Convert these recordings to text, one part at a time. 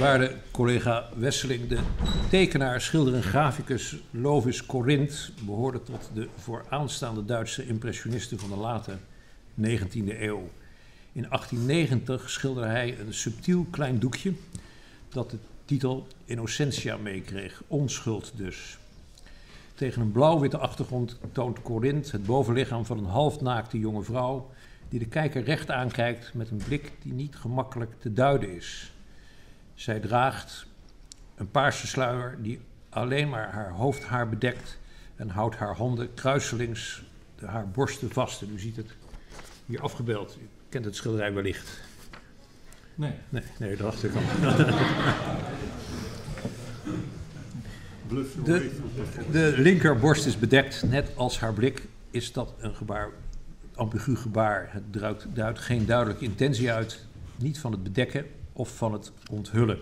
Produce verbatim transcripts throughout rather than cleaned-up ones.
waarde collega Wesseling, de tekenaar, schilder en graficus Lovis Corinth behoorde tot de vooraanstaande Duitse impressionisten van de late negentiende eeuw. In achttien negentig schilderde hij een subtiel klein doekje dat de titel Innocentia meekreeg, onschuld dus. Tegen een blauw-witte achtergrond toont Corinth het bovenlichaam van een halfnaakte jonge vrouw die de kijker recht aankijkt met een blik die niet gemakkelijk te duiden is. Zij draagt een paarse sluier die alleen maar haar hoofdhaar bedekt en houdt haar handen kruiselings de haar borsten vast. En u ziet het hier afgebeeld. U kent het schilderij wellicht. Nee. Nee, nee, dat dacht ik al. De, de linkerborst is bedekt, net als haar blik is dat een gebaar, ambigu gebaar. Het duidt, duidt geen duidelijke intentie uit, niet van het bedekken of van het onthullen.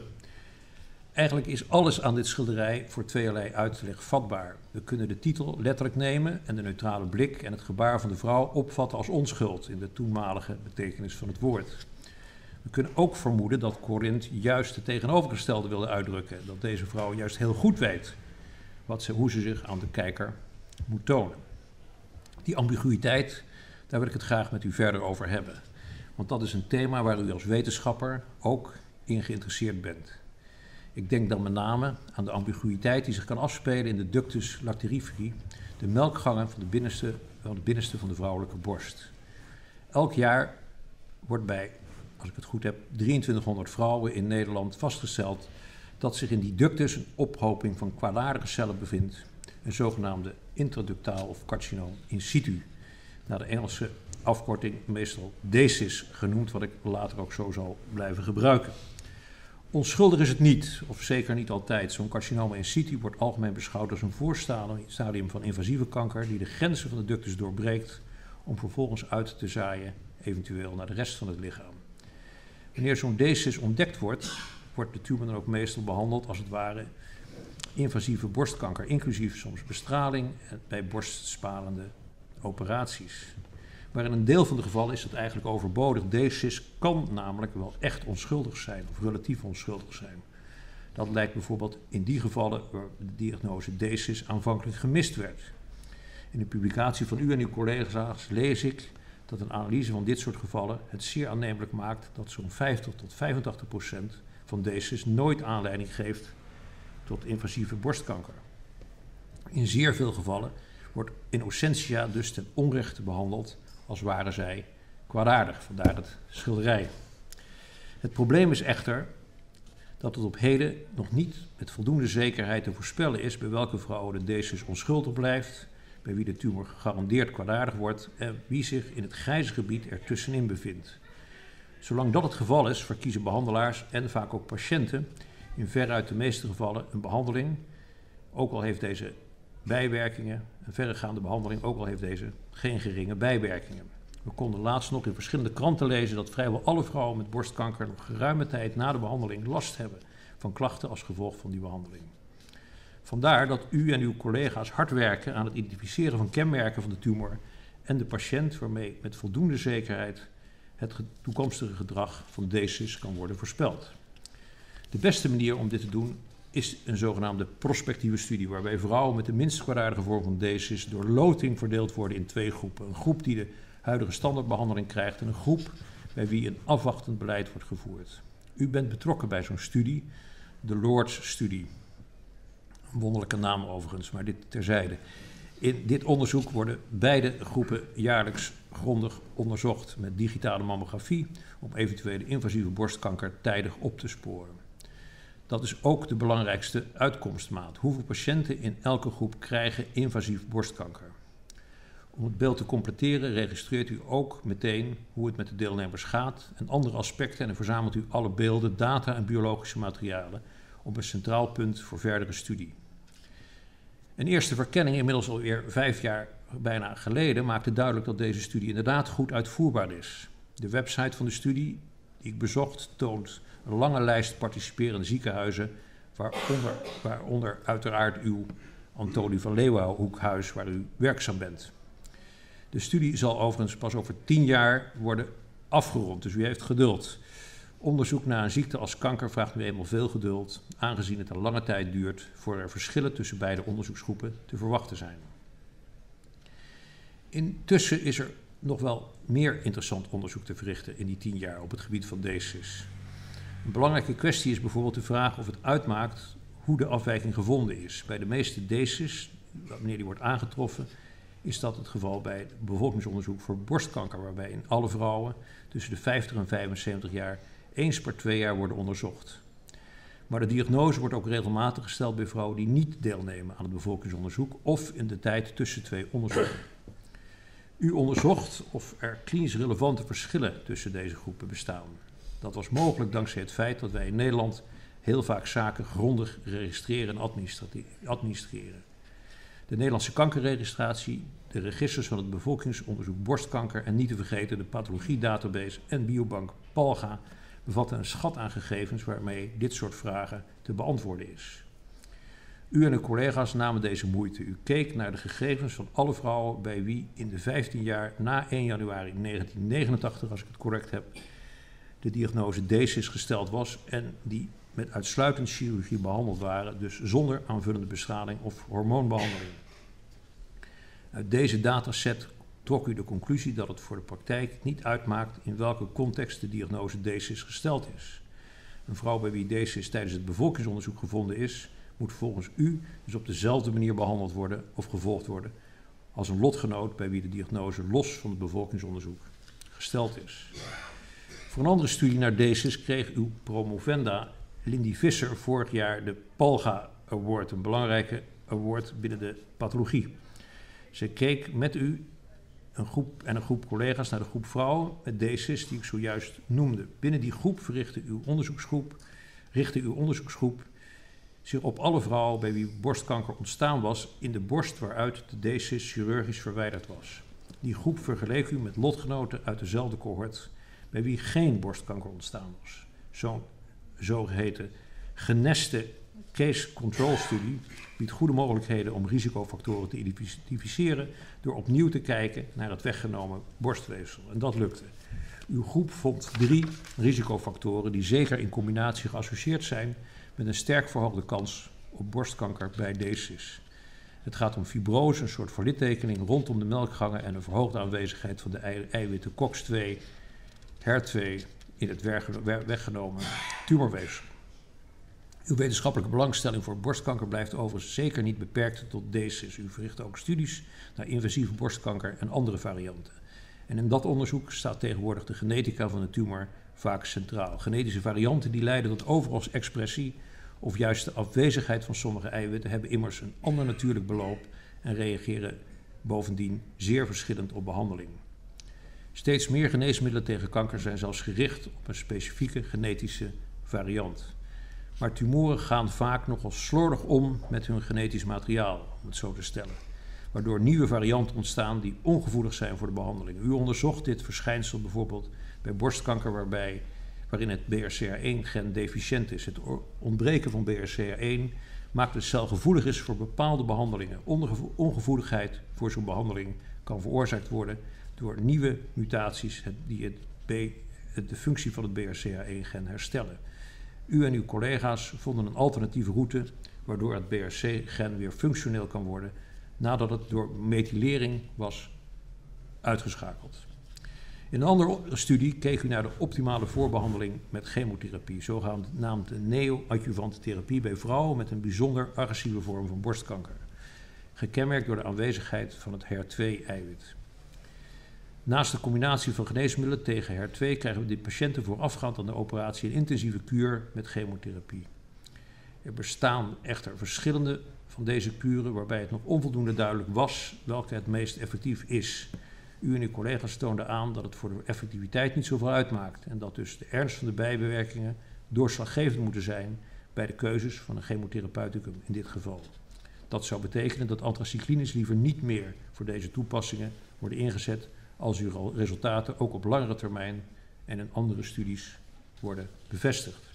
Eigenlijk is alles aan dit schilderij voor tweeërlei uitleg vatbaar. We kunnen de titel letterlijk nemen en de neutrale blik en het gebaar van de vrouw opvatten als onschuld in de toenmalige betekenis van het woord. We kunnen ook vermoeden dat Corinth juist het tegenovergestelde wilde uitdrukken. Dat deze vrouw juist heel goed weet wat ze, hoe ze zich aan de kijker moet tonen. Die ambiguïteit, daar wil ik het graag met u verder over hebben. Want dat is een thema waar u als wetenschapper ook in geïnteresseerd bent. Ik denk dan met name aan de ambiguïteit die zich kan afspelen in de ductus lactiferi, de melkgangen van de binnenste van de, binnenste van de vrouwelijke borst. Elk jaar wordt bij, als ik het goed heb, drieëntwintighonderd vrouwen in Nederland vastgesteld dat zich in die ductus een ophoping van kwaadaardige cellen bevindt, een zogenaamde intraductaal of carcinoom in situ. Naar de Engelse afkorting meestal D C I S genoemd, wat ik later ook zo zal blijven gebruiken. Onschuldig is het niet, of zeker niet altijd. Zo'n carcinoom in situ wordt algemeen beschouwd als een voorstadium van invasieve kanker die de grenzen van de ductus doorbreekt om vervolgens uit te zaaien, eventueel naar de rest van het lichaam. Wanneer zo'n D C I S ontdekt wordt, wordt de tumor dan ook meestal behandeld als het ware invasieve borstkanker, inclusief soms bestraling bij borstspalende operaties. Maar in een deel van de gevallen is dat eigenlijk overbodig. D C I S kan namelijk wel echt onschuldig zijn of relatief onschuldig zijn. Dat lijkt bijvoorbeeld in die gevallen waar de diagnose D C I S aanvankelijk gemist werd. In de publicatie van u en uw collega's lees ik dat een analyse van dit soort gevallen het zeer aannemelijk maakt dat zo'n vijftig tot vijfentachtig procent van D C I S nooit aanleiding geeft tot invasieve borstkanker. In zeer veel gevallen wordt Innocentia dus ten onrechte behandeld als waren zij kwaadaardig, vandaar het schilderij. Het probleem is echter dat het op heden nog niet met voldoende zekerheid te voorspellen is bij welke vrouwen de D C I S onschuldig blijft, bij wie de tumor gegarandeerd kwaadaardig wordt en wie zich in het grijze gebied ertussenin bevindt. Zolang dat het geval is, verkiezen behandelaars en vaak ook patiënten in veruit de meeste gevallen een behandeling, ook al heeft deze bijwerkingen, een verregaande behandeling, ook al heeft deze geen geringe bijwerkingen. We konden laatst nog in verschillende kranten lezen dat vrijwel alle vrouwen met borstkanker nog geruime tijd na de behandeling last hebben van klachten als gevolg van die behandeling. Vandaar dat u en uw collega's hard werken aan het identificeren van kenmerken van de tumor en de patiënt waarmee met voldoende zekerheid het toekomstige gedrag van D C I S kan worden voorspeld. De beste manier om dit te doen is een zogenaamde prospectieve studie waarbij vrouwen met de minst kwaadaardige vorm van D C I S door loting verdeeld worden in twee groepen. Een groep die de huidige standaardbehandeling krijgt en een groep bij wie een afwachtend beleid wordt gevoerd. U bent betrokken bij zo'n studie, de LORDS-studie. Een wonderlijke naam overigens, maar dit terzijde. In dit onderzoek worden beide groepen jaarlijks grondig onderzocht met digitale mammografie om eventuele invasieve borstkanker tijdig op te sporen. Dat is ook de belangrijkste uitkomstmaat. Hoeveel patiënten in elke groep krijgen invasief borstkanker? Om het beeld te completeren registreert u ook meteen hoe het met de deelnemers gaat en andere aspecten en dan verzamelt u alle beelden, data en biologische materialen op een centraal punt voor verdere studie. Een eerste verkenning, inmiddels alweer vijf jaar bijna geleden, maakte duidelijk dat deze studie inderdaad goed uitvoerbaar is. De website van de studie die ik bezocht toont een lange lijst participerende ziekenhuizen, waaronder, waaronder uiteraard uw Antoni van Leeuwenhoekhuis, waar u werkzaam bent. De studie zal overigens pas over tien jaar worden afgerond, dus u heeft geduld. Onderzoek naar een ziekte als kanker vraagt nu eenmaal veel geduld, aangezien het een lange tijd duurt voor er verschillen tussen beide onderzoeksgroepen te verwachten zijn. Intussen is er nog wel meer interessant onderzoek te verrichten in die tien jaar op het gebied van D C I S. Een belangrijke kwestie is bijvoorbeeld de vraag of het uitmaakt hoe de afwijking gevonden is. Bij de meeste D C I S, wanneer die wordt aangetroffen, is dat het geval bij het bevolkingsonderzoek voor borstkanker, waarbij in alle vrouwen tussen de vijftig en vijfenzeventig jaar eens per twee jaar worden onderzocht. Maar de diagnose wordt ook regelmatig gesteld bij vrouwen die niet deelnemen aan het bevolkingsonderzoek of in de tijd tussen twee onderzoeken. U onderzocht of er klinisch relevante verschillen tussen deze groepen bestaan. Dat was mogelijk dankzij het feit dat wij in Nederland heel vaak zaken grondig registreren en administreren. De Nederlandse kankerregistratie, de registers van het bevolkingsonderzoek borstkanker en niet te vergeten de pathologiedatabase en biobank PALGA bevatten een schat aan gegevens waarmee dit soort vragen te beantwoorden is. U en uw collega's namen deze moeite. U keek naar de gegevens van alle vrouwen bij wie in de vijftien jaar na één januari negentien negenentachtig, als ik het correct heb, de diagnose D C I S gesteld was en die met uitsluitend chirurgie behandeld waren, dus zonder aanvullende bestraling of hormoonbehandeling. Uit deze dataset trok u de conclusie dat het voor de praktijk niet uitmaakt in welke context de diagnose D C I S gesteld is. Een vrouw bij wie D C I S tijdens het bevolkingsonderzoek gevonden is, moet volgens u dus op dezelfde manier behandeld worden of gevolgd worden als een lotgenoot bij wie de diagnose los van het bevolkingsonderzoek gesteld is. Voor een andere studie naar D C I S kreeg uw promovenda Lindy Visser vorig jaar de PALGA Award, een belangrijke award binnen de pathologie. Ze keek met u een groep en een groep collega's naar de groep vrouwen met D C I S die ik zojuist noemde. Binnen die groep verrichtte uw onderzoeksgroep, richtte uw onderzoeksgroep zich op alle vrouwen bij wie borstkanker ontstaan was in de borst waaruit de D C I S chirurgisch verwijderd was. Die groep vergeleek u met lotgenoten uit dezelfde cohort bij wie geen borstkanker ontstaan was. Zo'n zogeheten geneste case control studie biedt goede mogelijkheden om risicofactoren te identificeren door opnieuw te kijken naar het weggenomen borstweefsel. En dat lukte. Uw groep vond drie risicofactoren die zeker in combinatie geassocieerd zijn met een sterk verhoogde kans op borstkanker bij D C I S. Het gaat om fibrose, een soort verlittekening rondom de melkgangen en een verhoogde aanwezigheid van de eiwitten C O X twee, H E R twee in het weggenomen tumorweefsel. Uw wetenschappelijke belangstelling voor borstkanker blijft overigens zeker niet beperkt tot D C I S. U verricht ook studies naar invasieve borstkanker en andere varianten. En in dat onderzoek staat tegenwoordig de genetica van de tumor vaak centraal. Genetische varianten die leiden tot overalsexpressie of juist de afwezigheid van sommige eiwitten hebben immers een ander natuurlijk beloop en reageren bovendien zeer verschillend op behandeling. Steeds meer geneesmiddelen tegen kanker zijn zelfs gericht op een specifieke genetische variant. Maar tumoren gaan vaak nogal slordig om met hun genetisch materiaal, om het zo te stellen, waardoor nieuwe varianten ontstaan die ongevoelig zijn voor de behandeling. U onderzocht dit verschijnsel bijvoorbeeld bij borstkanker waarbij, waarin het B R C A één gen deficiënt is. Het ontbreken van B R C A één maakt de cel gevoelig is voor bepaalde behandelingen. Ongevoeligheid voor zo'n behandeling kan veroorzaakt worden door nieuwe mutaties die het B, de functie van het B R C A één gen herstellen. U en uw collega's vonden een alternatieve route waardoor het B R C A één gen weer functioneel kan worden nadat het door methylering was uitgeschakeld. In een andere studie keek u naar de optimale voorbehandeling met chemotherapie, zogenaamd neo-adjuvante therapie bij vrouwen met een bijzonder agressieve vorm van borstkanker, gekenmerkt door de aanwezigheid van het H E R twee eiwit. Naast de combinatie van geneesmiddelen tegen H E R twee krijgen we de patiënten voorafgaand aan de operatie een intensieve kuur met chemotherapie. Er bestaan echter verschillende van deze kuren waarbij het nog onvoldoende duidelijk was welke het meest effectief is. U en uw collega's toonden aan dat het voor de effectiviteit niet zoveel uitmaakt en dat dus de ernst van de bijwerkingen doorslaggevend moeten zijn bij de keuzes van een chemotherapeuticum in dit geval. Dat zou betekenen dat anthracyclines liever niet meer voor deze toepassingen worden ingezet als uw resultaten ook op langere termijn en in andere studies worden bevestigd.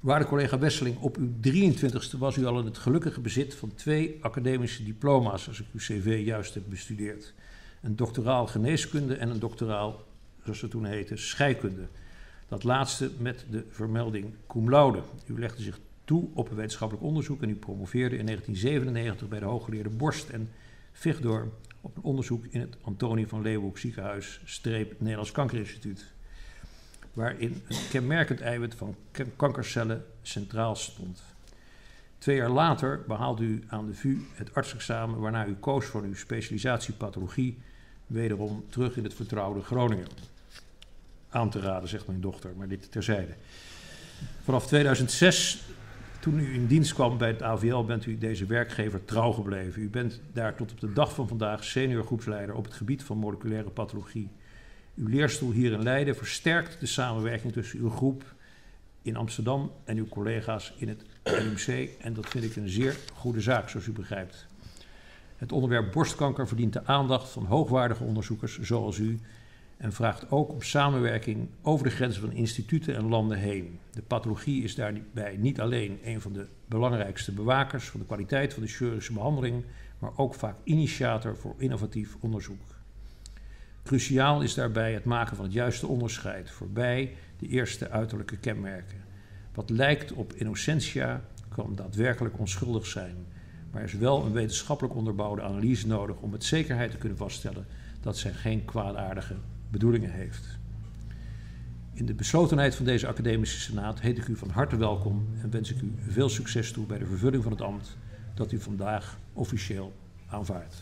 Waarde collega Wesseling, op uw drieëntwintigste was u al in het gelukkige bezit van twee academische diploma's, als ik uw cv juist heb bestudeerd. Een doctoraal geneeskunde en een doctoraal, zoals het toen heette, scheikunde. Dat laatste met de vermelding cum laude. U legde zich toe op een wetenschappelijk onderzoek en u promoveerde in negentien zevenennegentig bij de hooggeleerde Borst en Vichdoorn op een onderzoek in het Antoni van Leeuwenhoekhuis ziekenhuis streep Nederlands Kankerinstituut, waarin een kenmerkend eiwit van kankercellen centraal stond. Twee jaar later behaalde u aan de V U het artsexamen, waarna u koos voor uw specialisatie pathologie, wederom terug in het vertrouwde Groningen. Aan te raden, zegt mijn dochter, maar dit terzijde. Vanaf tweeduizend zes, toen u in dienst kwam bij het A V L, bent u deze werkgever trouw gebleven. U bent daar tot op de dag van vandaag senior groepsleider op het gebied van moleculaire pathologie. Uw leerstoel hier in Leiden versterkt de samenwerking tussen uw groep in Amsterdam en uw collega's in het L U M C. En dat vind ik een zeer goede zaak, zoals u begrijpt. Het onderwerp borstkanker verdient de aandacht van hoogwaardige onderzoekers zoals u en vraagt ook om samenwerking over de grenzen van instituten en landen heen. De pathologie is daarbij niet alleen een van de belangrijkste bewakers van de kwaliteit van de chirurgische behandeling, maar ook vaak initiator voor innovatief onderzoek. Cruciaal is daarbij het maken van het juiste onderscheid voorbij de eerste uiterlijke kenmerken. Wat lijkt op innocentia kan daadwerkelijk onschuldig zijn, maar er is wel een wetenschappelijk onderbouwde analyse nodig om met zekerheid te kunnen vaststellen dat zij geen kwaadaardige bedoelingen heeft. In de beslotenheid van deze academische senaat heet ik u van harte welkom en wens ik u veel succes toe bij de vervulling van het ambt dat u vandaag officieel aanvaardt.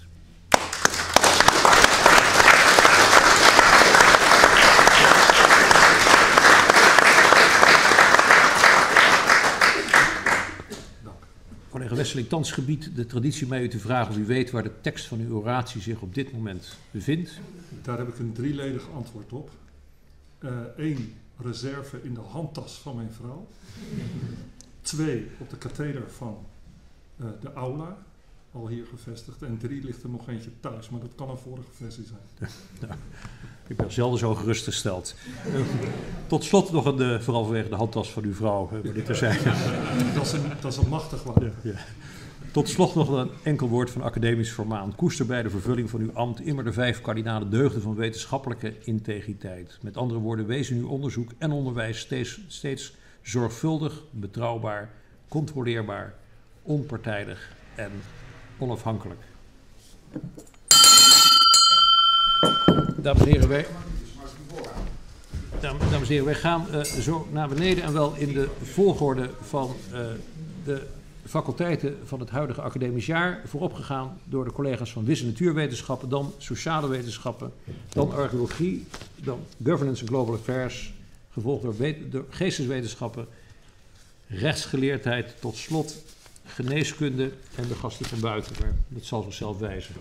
Collega Wesseling, thans gebiedt de traditie mij u te vragen of u weet waar de tekst van uw oratie zich op dit moment bevindt. Daar heb ik een drieledig antwoord op. Eén, uh, reserve in de handtas van mijn vrouw. Twee, op de katheder van uh, de aula, al hier gevestigd. En drie, ligt er nog eentje thuis, maar dat kan een vorige versie zijn. Nou, ik ben zelden zo gerustgesteld. Uh, tot slot nog een, uh, vooral vanwege de handtas van uw vrouw, uh, maar dit terzijde. Dat is een, dat is een machtig wapen. Ja, ja. Tot slot nog een enkel woord van academisch formaat. Koester bij de vervulling van uw ambt immer de vijf kardinale deugden van wetenschappelijke integriteit. Met andere woorden, wees in uw onderzoek en onderwijs steeds, steeds zorgvuldig, betrouwbaar, controleerbaar, onpartijdig en onafhankelijk. Dames en heren, wij, dames en heren, wij gaan uh, zo naar beneden en wel in de volgorde van uh, de faculteiten van het huidige academisch jaar, vooropgegaan door de collega's van wiskunde en natuurwetenschappen, dan sociale wetenschappen, dan archeologie, dan governance en global affairs, gevolgd door, door geesteswetenschappen, rechtsgeleerdheid, tot slot geneeskunde en de gasten van buiten. Maar dat zal zichzelf wijzen.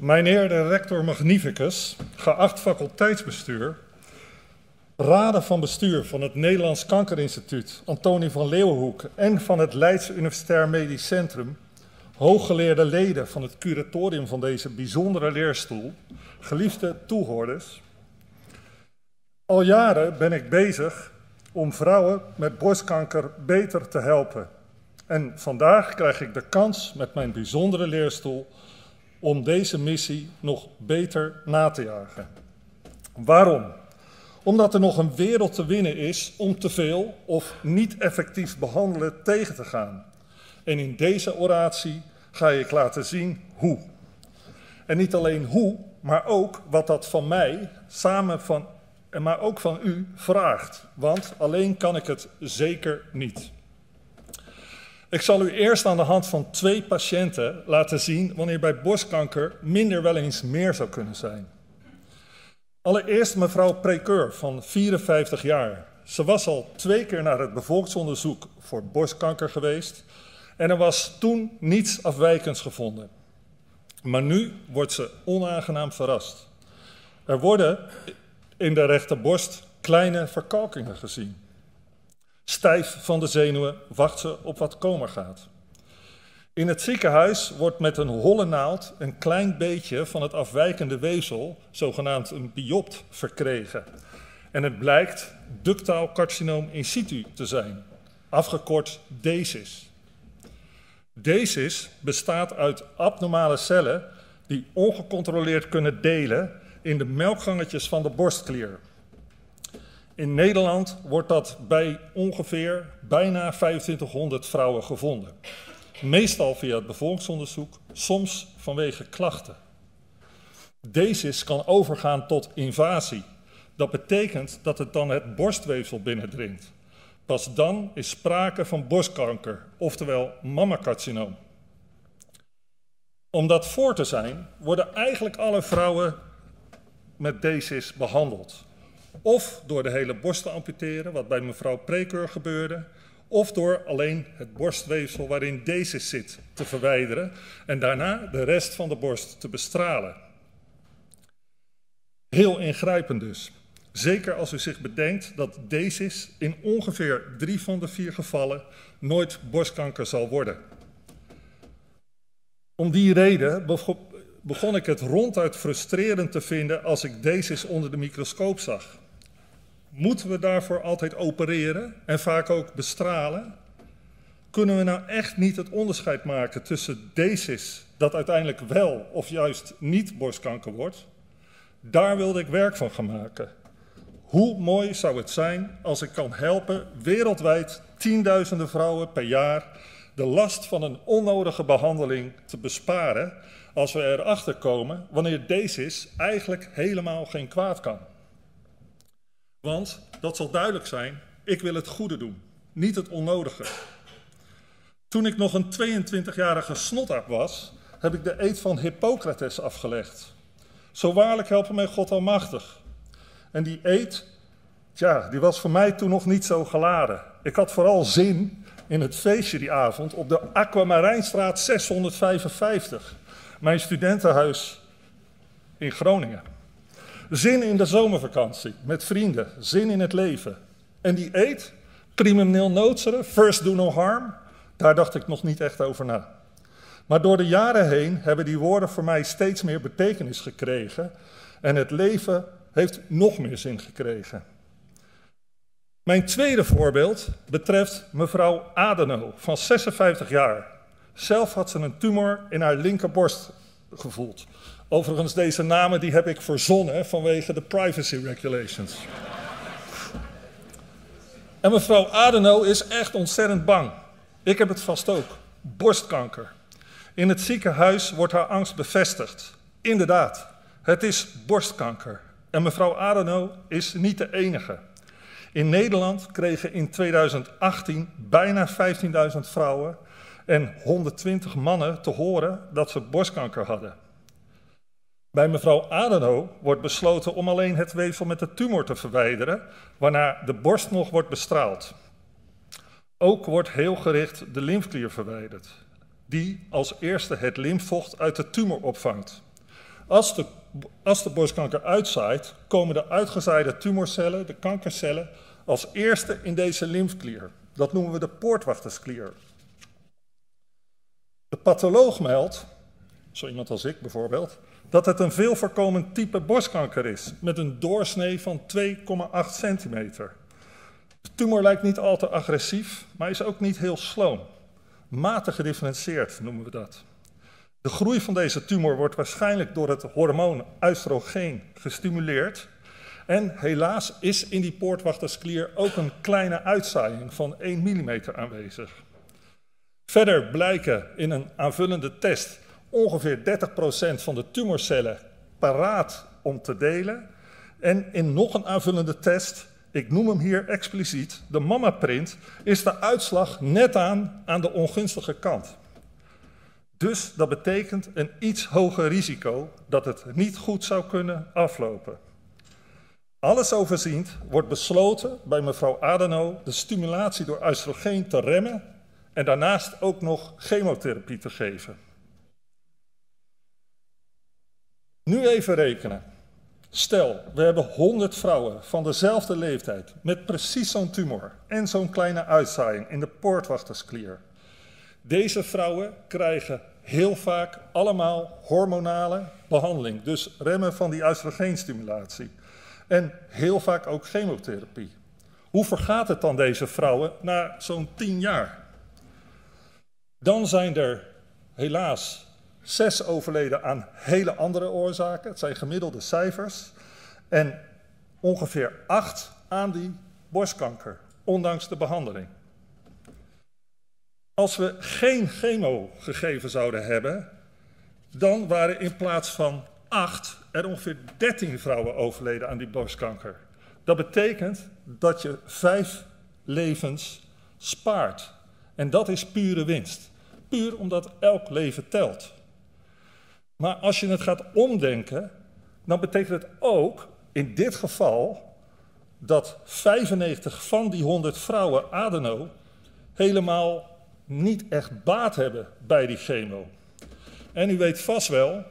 Mijnheer de rector magnificus, geacht faculteitsbestuur, raden van bestuur van het Nederlands Kankerinstituut, Antoni van Leeuwenhoekhuis en van het Leidse Universitair Medisch Centrum, hooggeleerde leden van het curatorium van deze bijzondere leerstoel, geliefde toehoorders. Al jaren ben ik bezig om vrouwen met borstkanker beter te helpen. En vandaag krijg ik de kans met mijn bijzondere leerstoel om deze missie nog beter na te jagen. Waarom? Omdat er nog een wereld te winnen is om te veel of niet effectief behandelen tegen te gaan. En in deze oratie ga ik laten zien hoe. En niet alleen hoe, maar ook wat dat van mij, samen van, maar ook van u, vraagt. Want alleen kan ik het zeker niet. Ik zal u eerst aan de hand van twee patiënten laten zien wanneer bij borstkanker minder wel eens meer zou kunnen zijn. Allereerst mevrouw Prekeur van vierenvijftig jaar. Ze was al twee keer naar het bevolksonderzoek voor borstkanker geweest en er was toen niets afwijkends gevonden. Maar nu wordt ze onaangenaam verrast. Er worden in de rechterborst kleine verkalkingen gezien. Stijf van de zenuwen wacht ze op wat komen gaat. In het ziekenhuis wordt met een holle naald een klein beetje van het afwijkende weefsel, zogenaamd een biopt, verkregen. En het blijkt ductaal carcinoom in situ te zijn, afgekort D C I S. D C I S bestaat uit abnormale cellen die ongecontroleerd kunnen delen in de melkgangetjes van de borstklier. In Nederland wordt dat bij ongeveer bijna vijfentwintighonderd vrouwen gevonden. Meestal via het bevolkingsonderzoek, soms vanwege klachten. D C I S kan overgaan tot invasie. Dat betekent dat het dan het borstweefsel binnendringt. Pas dan is sprake van borstkanker, oftewel mammacarcinoom. Om dat voor te zijn, worden eigenlijk alle vrouwen met D C I S behandeld. Of door de hele borst te amputeren, wat bij mevrouw Prekeur gebeurde, of door alleen het borstweefsel waarin D C I S zit te verwijderen en daarna de rest van de borst te bestralen. Heel ingrijpend dus. Zeker als u zich bedenkt dat D C I S in ongeveer drie van de vier gevallen nooit borstkanker zal worden. Om die reden begon ik het ronduit frustrerend te vinden als ik D C I S onder de microscoop zag. Moeten we daarvoor altijd opereren en vaak ook bestralen? Kunnen we nou echt niet het onderscheid maken tussen D C I S, dat uiteindelijk wel of juist niet borstkanker wordt? Daar wilde ik werk van gaan maken. Hoe mooi zou het zijn als ik kan helpen wereldwijd tienduizenden vrouwen per jaar de last van een onnodige behandeling te besparen als we erachter komen wanneer D C I S eigenlijk helemaal geen kwaad kan. Want, dat zal duidelijk zijn, ik wil het goede doen, niet het onnodige. Toen ik nog een tweeëntwintigjarige snotaap was, heb ik de eed van Hippocrates afgelegd. Zo waarlijk helpen mij God almachtig. En die eed, ja, die was voor mij toen nog niet zo geladen. Ik had vooral zin in het feestje die avond op de Aquamarijnstraat zeshonderdvijfenvijftig, mijn studentenhuis in Groningen. Zin in de zomervakantie, met vrienden, zin in het leven. En die eet, crimineel noodzeren, first do no harm, daar dacht ik nog niet echt over na. Maar door de jaren heen hebben die woorden voor mij steeds meer betekenis gekregen en het leven heeft nog meer zin gekregen. Mijn tweede voorbeeld betreft mevrouw Adeno van zesenvijftig jaar. Zelf had ze een tumor in haar linkerborst gevoeld. Overigens, deze namen die heb ik verzonnen vanwege de privacy regulations. En mevrouw Adeno is echt ontzettend bang. Ik heb het vast ook. Borstkanker. In het ziekenhuis wordt haar angst bevestigd. Inderdaad, het is borstkanker. En mevrouw Adeno is niet de enige. In Nederland kregen in tweeduizend achttien bijna vijftienduizend vrouwen en honderdtwintig mannen te horen dat ze borstkanker hadden. Bij mevrouw Adeno wordt besloten om alleen het weefsel met de tumor te verwijderen, waarna de borst nog wordt bestraald. Ook wordt heel gericht de lymfeklier verwijderd, die als eerste het lymfvocht uit de tumor opvangt. Als de, als de borstkanker uitzaait, komen de uitgezaaide tumorcellen, de kankercellen, als eerste in deze lymfeklier. Dat noemen we de poortwachtersklier. De patholoog meldt, zo iemand als ik bijvoorbeeld, dat het een veel voorkomend type borstkanker is, met een doorsnee van twee komma acht centimeter. De tumor lijkt niet al te agressief, maar is ook niet heel sloom. Matig gedifferentieerd noemen we dat. De groei van deze tumor wordt waarschijnlijk door het hormoon oestrogeen gestimuleerd. En helaas is in die poortwachtersklier ook een kleine uitzaaiing van één millimeter aanwezig. Verder blijken in een aanvullende test ongeveer dertig procent van de tumorcellen paraat om te delen. En in nog een aanvullende test, ik noem hem hier expliciet, de MamaPrint, is de uitslag net aan aan de ongunstige kant. Dus dat betekent een iets hoger risico dat het niet goed zou kunnen aflopen. Alles overziend wordt besloten bij mevrouw Adeno de stimulatie door oestrogeen te remmen en daarnaast ook nog chemotherapie te geven. Nu even rekenen. Stel, we hebben honderd vrouwen van dezelfde leeftijd met precies zo'n tumor en zo'n kleine uitzaaiing in de poortwachtersklier. Deze vrouwen krijgen heel vaak allemaal hormonale behandeling, dus remmen van die oestrogeenstimulatie. En heel vaak ook chemotherapie. Hoe vergaat het dan deze vrouwen na zo'n tien jaar? Dan zijn er helaas zes overleden aan hele andere oorzaken. Het zijn gemiddelde cijfers. En ongeveer acht aan die borstkanker, ondanks de behandeling. Als we geen chemo gegeven zouden hebben, dan waren in plaats van acht er ongeveer dertien vrouwen overleden aan die borstkanker. Dat betekent dat je vijf levens spaart. En dat is pure winst. Puur omdat elk leven telt. Maar als je het gaat omdenken, dan betekent het ook in dit geval dat vijfennegentig van die honderd vrouwen adeno helemaal niet echt baat hebben bij die chemo. En u weet vast wel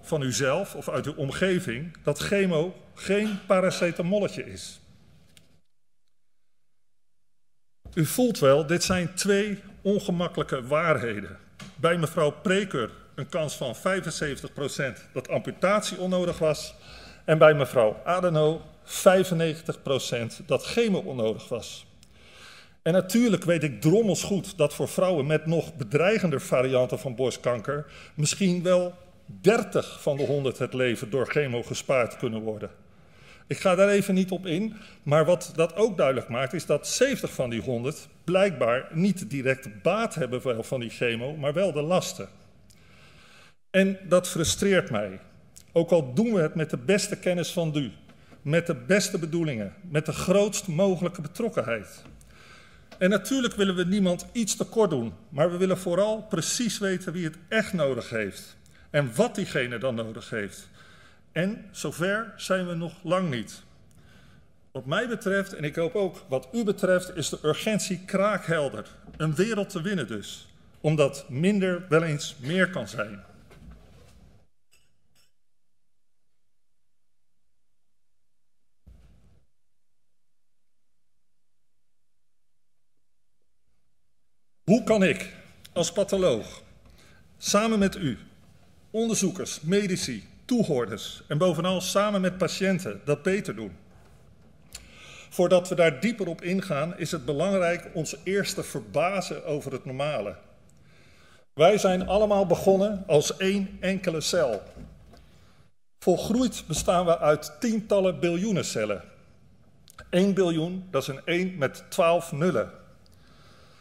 van uzelf of uit uw omgeving dat chemo geen paracetamolletje is. U voelt wel, dit zijn twee ongemakkelijke waarheden. Bij mevrouw Preker een kans van vijfenzeventig procent dat amputatie onnodig was. En bij mevrouw Adeno vijfennegentig procent dat chemo onnodig was. En natuurlijk weet ik drommels goed dat voor vrouwen met nog bedreigender varianten van borstkanker misschien wel dertig van de honderd het leven door chemo gespaard kunnen worden. Ik ga daar even niet op in, maar wat dat ook duidelijk maakt is dat zeventig van die honderd blijkbaar niet direct baat hebben van die chemo, maar wel de lasten. En dat frustreert mij. Ook al doen we het met de beste kennis van nu, met de beste bedoelingen, met de grootst mogelijke betrokkenheid. En natuurlijk willen we niemand iets tekort doen, maar we willen vooral precies weten wie het echt nodig heeft. En wat diegene dan nodig heeft. En zover zijn we nog lang niet. Wat mij betreft, en ik hoop ook wat u betreft, is de urgentie kraakhelder. Een wereld te winnen dus. Omdat minder wel eens meer kan zijn. Hoe kan ik als patholoog samen met u, onderzoekers, medici, toehoorders en bovenal samen met patiënten dat beter doen? Voordat we daar dieper op ingaan is het belangrijk ons eerst te verbazen over het normale. Wij zijn allemaal begonnen als één enkele cel. Volgroeid bestaan we uit tientallen biljoenen cellen. één biljoen, dat is een één met twaalf nullen.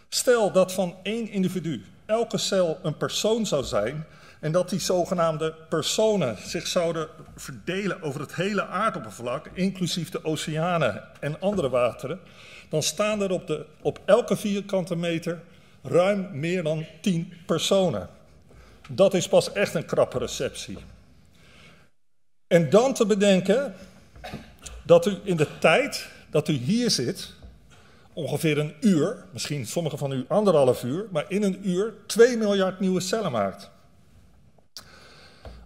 Stel dat van één individu elke cel een persoon zou zijn en dat die zogenaamde personen zich zouden verdelen over het hele aardoppervlak, inclusief de oceanen en andere wateren, dan staan er op, de, op elke vierkante meter ruim meer dan tien personen. Dat is pas echt een krappe receptie. En dan te bedenken dat u in de tijd dat u hier zit, ongeveer een uur, misschien sommigen van u anderhalf uur, maar in een uur twee miljard nieuwe cellen maakt.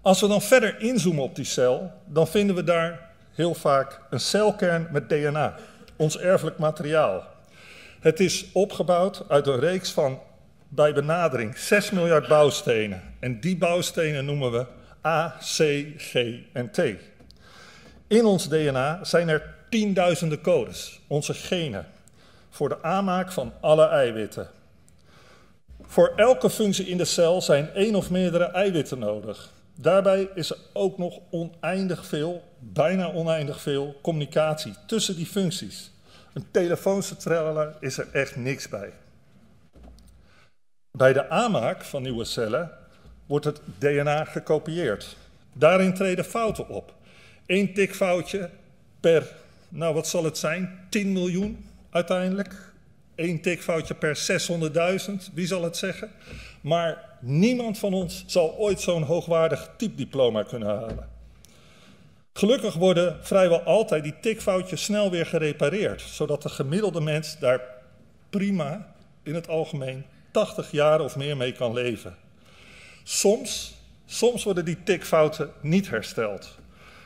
Als we dan verder inzoomen op die cel, dan vinden we daar heel vaak een celkern met D N A, ons erfelijk materiaal. Het is opgebouwd uit een reeks van, bij benadering, zes miljard bouwstenen. En die bouwstenen noemen we A, C, G en T. In ons D N A zijn er tienduizenden codes, onze genen, voor de aanmaak van alle eiwitten. Voor elke functie in de cel zijn één of meerdere eiwitten nodig. Daarbij is er ook nog oneindig veel, bijna oneindig veel, communicatie tussen die functies. Een telefooncentrale is er echt niks bij. Bij de aanmaak van nieuwe cellen wordt het D N A gekopieerd. Daarin treden fouten op. Eén tikfoutje per, nou wat zal het zijn, tien miljoen uiteindelijk. Eén tikfoutje per zeshonderdduizend, wie zal het zeggen? Maar niemand van ons zal ooit zo'n hoogwaardig typediploma kunnen halen. Gelukkig worden vrijwel altijd die tikfoutjes snel weer gerepareerd, zodat de gemiddelde mens daar prima, in het algemeen, tachtig jaar of meer mee kan leven. Soms, soms worden die tikfouten niet hersteld.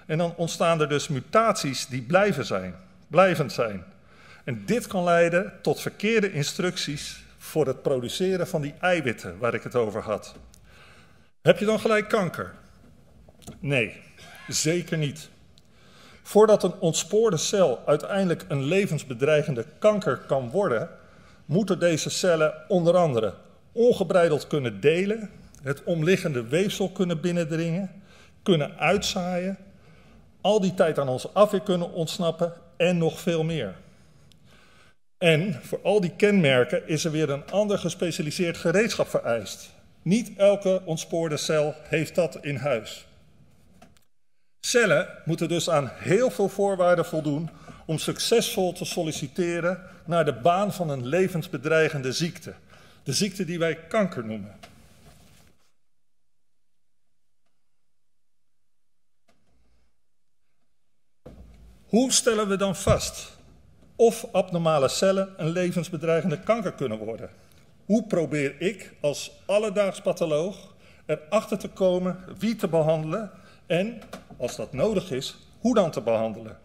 En dan ontstaan er dus mutaties die blijven zijn, blijvend zijn. En dit kan leiden tot verkeerde instructies voor het produceren van die eiwitten waar ik het over had. Heb je dan gelijk kanker? Nee, zeker niet. Voordat een ontspoorde cel uiteindelijk een levensbedreigende kanker kan worden, moeten deze cellen onder andere ongebreideld kunnen delen, het omliggende weefsel kunnen binnendringen, kunnen uitzaaien, al die tijd aan onze afweer kunnen ontsnappen en nog veel meer. En voor al die kenmerken is er weer een ander gespecialiseerd gereedschap vereist. Niet elke ontspoorde cel heeft dat in huis. Cellen moeten dus aan heel veel voorwaarden voldoen om succesvol te solliciteren naar de baan van een levensbedreigende ziekte. De ziekte die wij kanker noemen. Hoe stellen we dan vast of abnormale cellen een levensbedreigende kanker kunnen worden? Hoe probeer ik als alledaags patholoog erachter te komen wie te behandelen en, als dat nodig is, hoe dan te behandelen?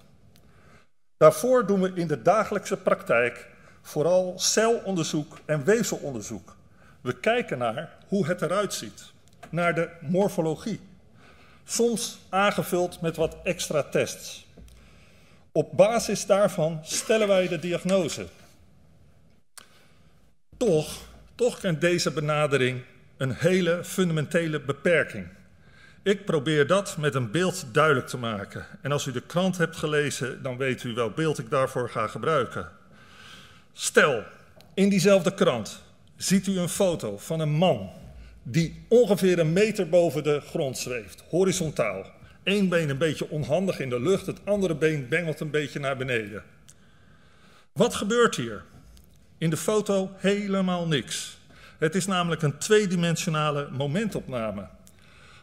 Daarvoor doen we in de dagelijkse praktijk vooral celonderzoek en weefselonderzoek. We kijken naar hoe het eruit ziet, naar de morfologie, soms aangevuld met wat extra tests. Op basis daarvan stellen wij de diagnose. Toch, toch kent deze benadering een hele fundamentele beperking. Ik probeer dat met een beeld duidelijk te maken. En als u de krant hebt gelezen, dan weet u welk beeld ik daarvoor ga gebruiken. Stel, in diezelfde krant ziet u een foto van een man die ongeveer een meter boven de grond zweeft, horizontaal. Eén been een beetje onhandig in de lucht, het andere been bengelt een beetje naar beneden. Wat gebeurt hier? In de foto helemaal niks. Het is namelijk een tweedimensionale momentopname.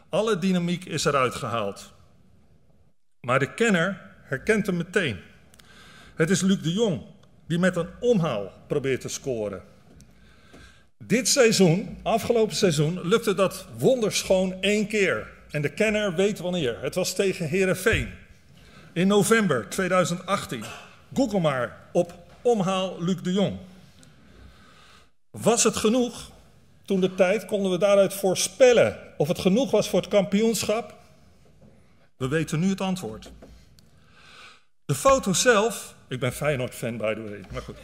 Alle dynamiek is eruit gehaald. Maar de kenner herkent hem meteen. Het is Luc de Jong, die met een omhaal probeert te scoren. Dit seizoen, afgelopen seizoen, lukte dat wonderschoon één keer. En de kenner weet wanneer. Het was tegen Heerenveen. In november tweeduizend achttien. Google maar op omhaal Luc de Jong. Was het genoeg? Toen de tijd konden we daaruit voorspellen of het genoeg was voor het kampioenschap. We weten nu het antwoord. De foto zelf... Ik ben Feyenoord-fan, by the way. Maar goed.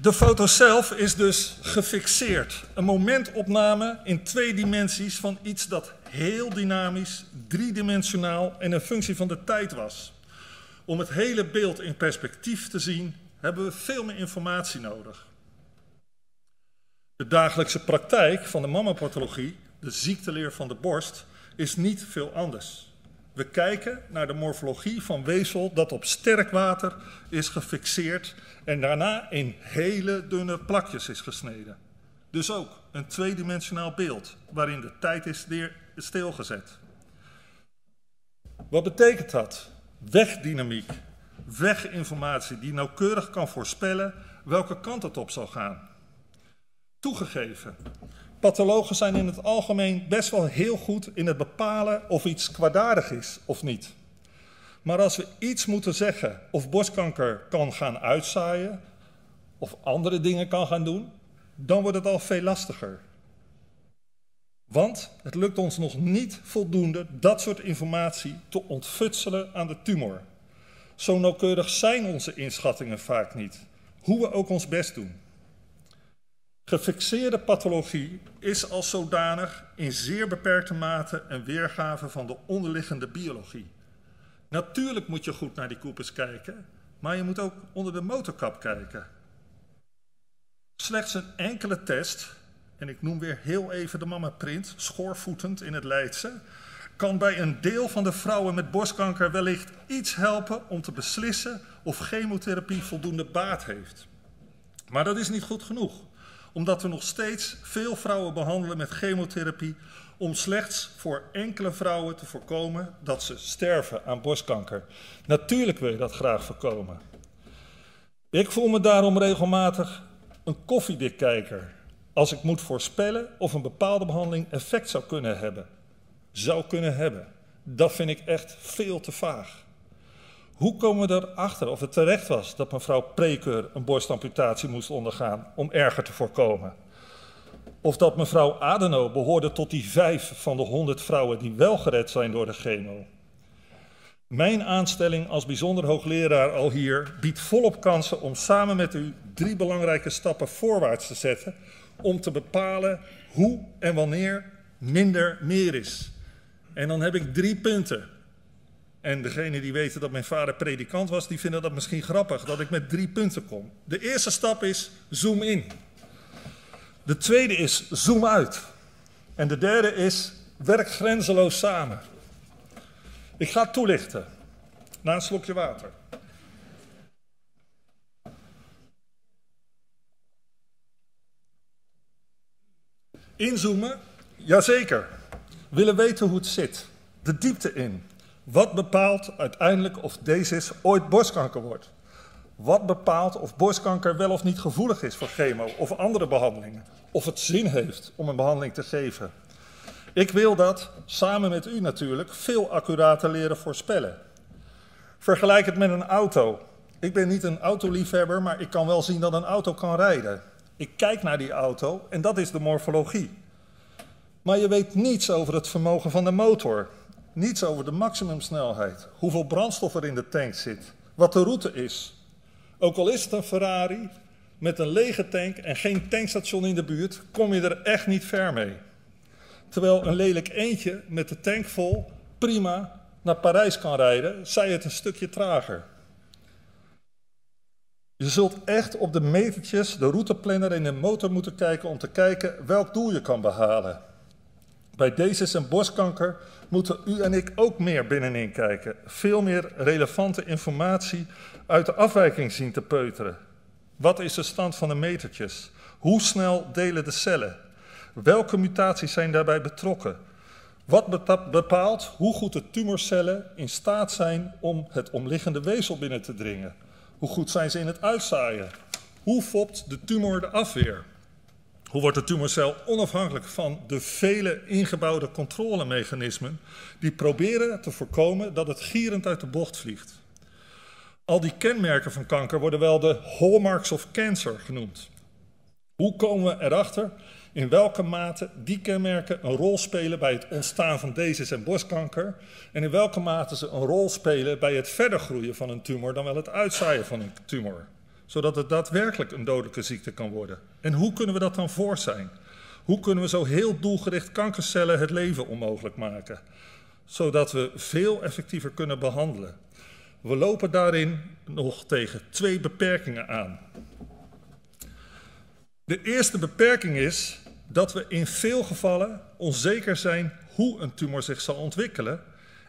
De foto zelf is dus gefixeerd. Een momentopname in twee dimensies van iets dat heel dynamisch, driedimensionaal en een functie van de tijd was. Om het hele beeld in perspectief te zien, hebben we veel meer informatie nodig. De dagelijkse praktijk van de mammopathologie, de ziekteleer van de borst, is niet veel anders. We kijken naar de morfologie van weefsel dat op sterk water is gefixeerd en daarna in hele dunne plakjes is gesneden. Dus ook een tweedimensionaal beeld waarin de tijd is stilgezet. Wat betekent dat? Wegdynamiek, weginformatie die nauwkeurig kan voorspellen welke kant het op zal gaan. Toegegeven, Pathologen zijn in het algemeen best wel heel goed in het bepalen of iets kwaadaardig is of niet. Maar als we iets moeten zeggen of borstkanker kan gaan uitzaaien of andere dingen kan gaan doen, dan wordt het al veel lastiger. Want het lukt ons nog niet voldoende dat soort informatie te ontfutselen aan de tumor. Zo nauwkeurig zijn onze inschattingen vaak niet, hoe we ook ons best doen. Gefixeerde pathologie is als zodanig in zeer beperkte mate een weergave van de onderliggende biologie. Natuurlijk moet je goed naar die koepels kijken, maar je moet ook onder de motorkap kijken. Slechts een enkele test, en ik noem weer heel even de MamaPrint, schoorvoetend in het Leidse, kan bij een deel van de vrouwen met borstkanker wellicht iets helpen om te beslissen of chemotherapie voldoende baat heeft. Maar dat is niet goed genoeg, omdat we nog steeds veel vrouwen behandelen met chemotherapie om slechts voor enkele vrouwen te voorkomen dat ze sterven aan borstkanker. Natuurlijk wil je dat graag voorkomen. Ik voel me daarom regelmatig een koffiedik-kijker als ik moet voorspellen of een bepaalde behandeling effect zou kunnen hebben. Zou kunnen hebben. Dat vind ik echt veel te vaag. Hoe komen we erachter of het terecht was dat mevrouw Prekeur een borstamputatie moest ondergaan om erger te voorkomen? Of dat mevrouw Adeno behoorde tot die vijf van de honderd vrouwen die wel gered zijn door de chemo? Mijn aanstelling als bijzonder hoogleraar al hier biedt volop kansen om samen met u drie belangrijke stappen voorwaarts te zetten om te bepalen hoe en wanneer minder meer is. En dan heb ik drie punten. En degenen die weten dat mijn vader predikant was, die vinden dat misschien grappig dat ik met drie punten kom. De eerste stap is zoom in. De tweede is zoom uit. En de derde is werk grenzeloos samen. Ik ga toelichten. Na een slokje water. Inzoomen? Jazeker. Willen weten hoe het zit. De diepte in. Wat bepaalt uiteindelijk of D C I S ooit borstkanker wordt? Wat bepaalt of borstkanker wel of niet gevoelig is voor chemo of andere behandelingen? Of het zin heeft om een behandeling te geven? Ik wil dat, samen met u natuurlijk, veel accurater leren voorspellen. Vergelijk het met een auto. Ik ben niet een autoliefhebber, maar ik kan wel zien dat een auto kan rijden. Ik kijk naar die auto en dat is de morfologie. Maar je weet niets over het vermogen van de motor. Niets over de maximumsnelheid, hoeveel brandstof er in de tank zit, wat de route is. Ook al is het een Ferrari, met een lege tank en geen tankstation in de buurt, kom je er echt niet ver mee. Terwijl een lelijk eentje met de tank vol prima naar Parijs kan rijden, zij het een stukje trager. Je zult echt op de metertjes, de routeplanner en de motor moeten kijken om te kijken welk doel je kan behalen. Bij D C I S en borstkanker moeten u en ik ook meer binnenin kijken. Veel meer relevante informatie uit de afwijking zien te peuteren. Wat is de stand van de metertjes? Hoe snel delen de cellen? Welke mutaties zijn daarbij betrokken? Wat bepaalt hoe goed de tumorcellen in staat zijn om het omliggende weefsel binnen te dringen? Hoe goed zijn ze in het uitzaaien? Hoe fopt de tumor de afweer? Hoe wordt de tumorcel onafhankelijk van de vele ingebouwde controlemechanismen die proberen te voorkomen dat het gierend uit de bocht vliegt? Al die kenmerken van kanker worden wel de hallmarks of cancer genoemd. Hoe komen we erachter in welke mate die kenmerken een rol spelen bij het ontstaan van D C I S en borstkanker en in welke mate ze een rol spelen bij het verder groeien van een tumor dan wel het uitzaaien van een tumor? Zodat het daadwerkelijk een dodelijke ziekte kan worden. En hoe kunnen we dat dan voor zijn? Hoe kunnen we zo heel doelgericht kankercellen het leven onmogelijk maken? Zodat we veel effectiever kunnen behandelen. We lopen daarin nog tegen twee beperkingen aan. De eerste beperking is dat we in veel gevallen onzeker zijn hoe een tumor zich zal ontwikkelen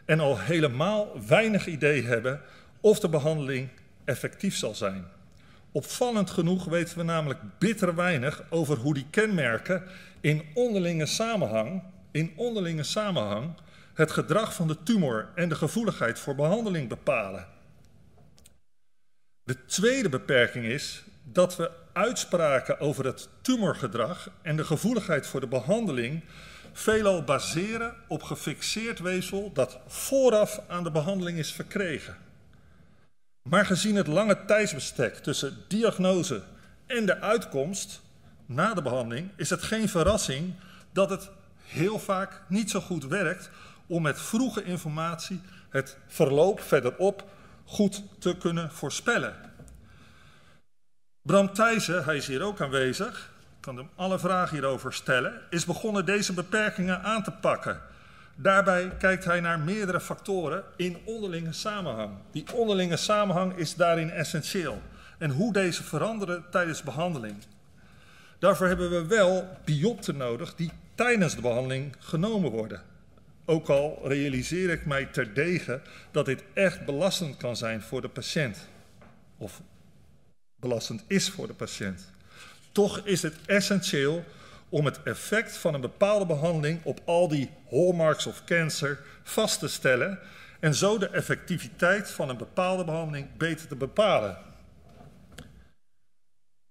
en al helemaal weinig idee hebben of de behandeling effectief zal zijn. Opvallend genoeg weten we namelijk bitter weinig over hoe die kenmerken in onderlinge samenhang, in onderlinge samenhang het gedrag van de tumor en de gevoeligheid voor behandeling bepalen. De tweede beperking is dat we uitspraken over het tumorgedrag en de gevoeligheid voor de behandeling veelal baseren op gefixeerd weefsel dat vooraf aan de behandeling is verkregen. Maar gezien het lange tijdsbestek tussen diagnose en de uitkomst na de behandeling is het geen verrassing dat het heel vaak niet zo goed werkt om met vroege informatie het verloop verderop goed te kunnen voorspellen. Bram Thijssen, hij is hier ook aanwezig, ik kan hem alle vragen hierover stellen, is begonnen deze beperkingen aan te pakken. Daarbij kijkt hij naar meerdere factoren in onderlinge samenhang. Die onderlinge samenhang is daarin essentieel. En hoe deze veranderen tijdens behandeling. Daarvoor hebben we wel biopten nodig die tijdens de behandeling genomen worden. Ook al realiseer ik mij terdege dat dit echt belastend kan zijn voor de patiënt. Of belastend is voor de patiënt. Toch is het essentieel om het effect van een bepaalde behandeling op al die hallmarks of cancer vast te stellen en zo de effectiviteit van een bepaalde behandeling beter te bepalen.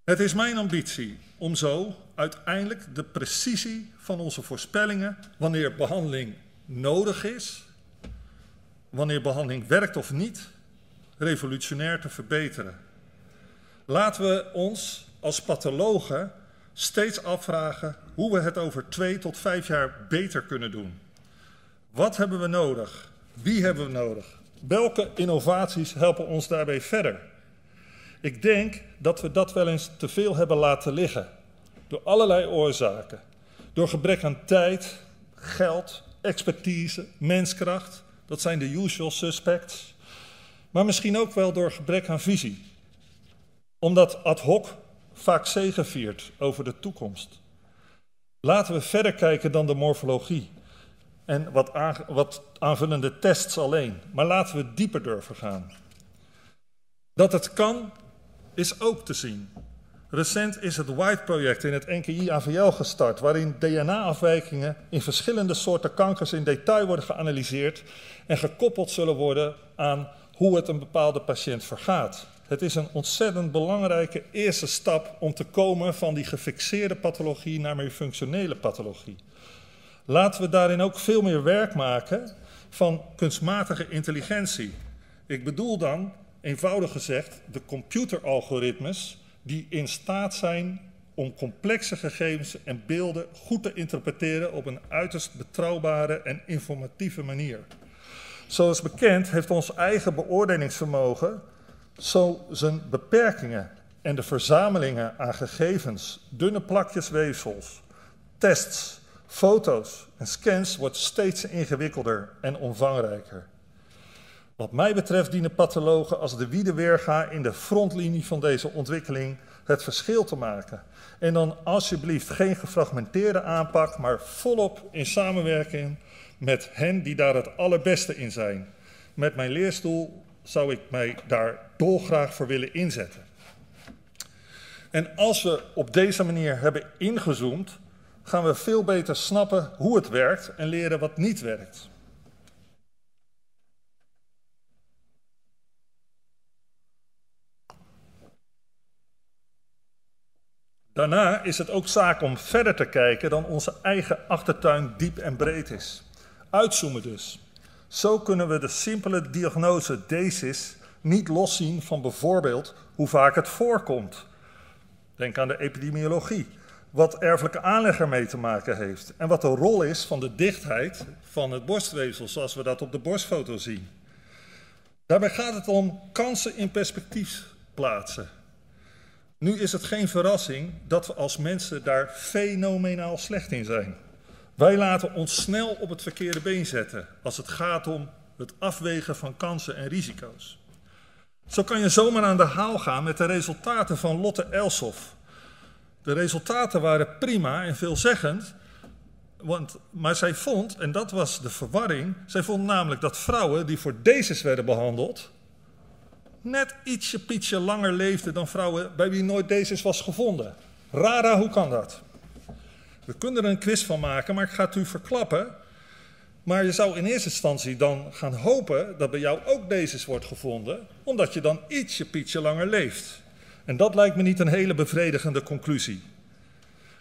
Het is mijn ambitie om zo uiteindelijk de precisie van onze voorspellingen, wanneer behandeling nodig is, wanneer behandeling werkt of niet, revolutionair te verbeteren. Laten we ons als pathologen steeds afvragen hoe we het over twee tot vijf jaar beter kunnen doen. Wat hebben we nodig? Wie hebben we nodig? Welke innovaties helpen ons daarbij verder? Ik denk dat we dat wel eens te veel hebben laten liggen. Door allerlei oorzaken. Door gebrek aan tijd, geld, expertise, menskracht. Dat zijn de usual suspects. Maar misschien ook wel door gebrek aan visie. Omdat ad hoc vaak zegeviert over de toekomst. Laten we verder kijken dan de morfologie en wat, wat aanvullende tests alleen. Maar laten we dieper durven gaan. Dat het kan, is ook te zien. Recent is het WIDE-project in het N K I A V L gestart, waarin D N A-afwijkingen in verschillende soorten kankers in detail worden geanalyseerd en gekoppeld zullen worden aan hoe het een bepaalde patiënt vergaat. Het is een ontzettend belangrijke eerste stap om te komen van die gefixeerde pathologie naar meer functionele pathologie. Laten we daarin ook veel meer werk maken van kunstmatige intelligentie. Ik bedoel dan, eenvoudig gezegd, de computeralgoritmes die in staat zijn om complexe gegevens en beelden goed te interpreteren op een uiterst betrouwbare en informatieve manier. Zoals bekend heeft ons eigen beoordelingsvermogen zo zijn beperkingen en de verzamelingen aan gegevens, dunne plakjes weefsels, tests, foto's en scans wordt steeds ingewikkelder en omvangrijker. Wat mij betreft dienen pathologen als de Wiedewerga in de frontlinie van deze ontwikkeling het verschil te maken. En dan alsjeblieft geen gefragmenteerde aanpak, maar volop in samenwerking met hen die daar het allerbeste in zijn. Met mijn leerstoel zou ik mij daar dolgraag voor willen inzetten. En als we op deze manier hebben ingezoomd, gaan we veel beter snappen hoe het werkt en leren wat niet werkt. Daarna is het ook zaak om verder te kijken dan onze eigen achtertuin diep en breed is. Uitzoomen dus. Zo kunnen we de simpele diagnose D C I S niet loszien van bijvoorbeeld hoe vaak het voorkomt. Denk aan de epidemiologie, wat erfelijke aanleg ermee te maken heeft en wat de rol is van de dichtheid van het borstweefsel zoals we dat op de borstfoto zien. Daarbij gaat het om kansen in perspectief plaatsen. Nu is het geen verrassing dat we als mensen daar fenomenaal slecht in zijn. Wij laten ons snel op het verkeerde been zetten als het gaat om het afwegen van kansen en risico's. Zo kan je zomaar aan de haal gaan met de resultaten van Lotte Elshoff. De resultaten waren prima en veelzeggend, want, maar zij vond, en dat was de verwarring, zij vond namelijk dat vrouwen die voor D C I S werden behandeld net ietsje pietje langer leefden dan vrouwen bij wie nooit D C I S was gevonden. Rara, hoe kan dat? We kunnen er een quiz van maken, maar ik ga het u verklappen. Maar je zou in eerste instantie dan gaan hopen dat bij jou ook D C I S wordt gevonden, omdat je dan ietsje pietje langer leeft. En dat lijkt me niet een hele bevredigende conclusie.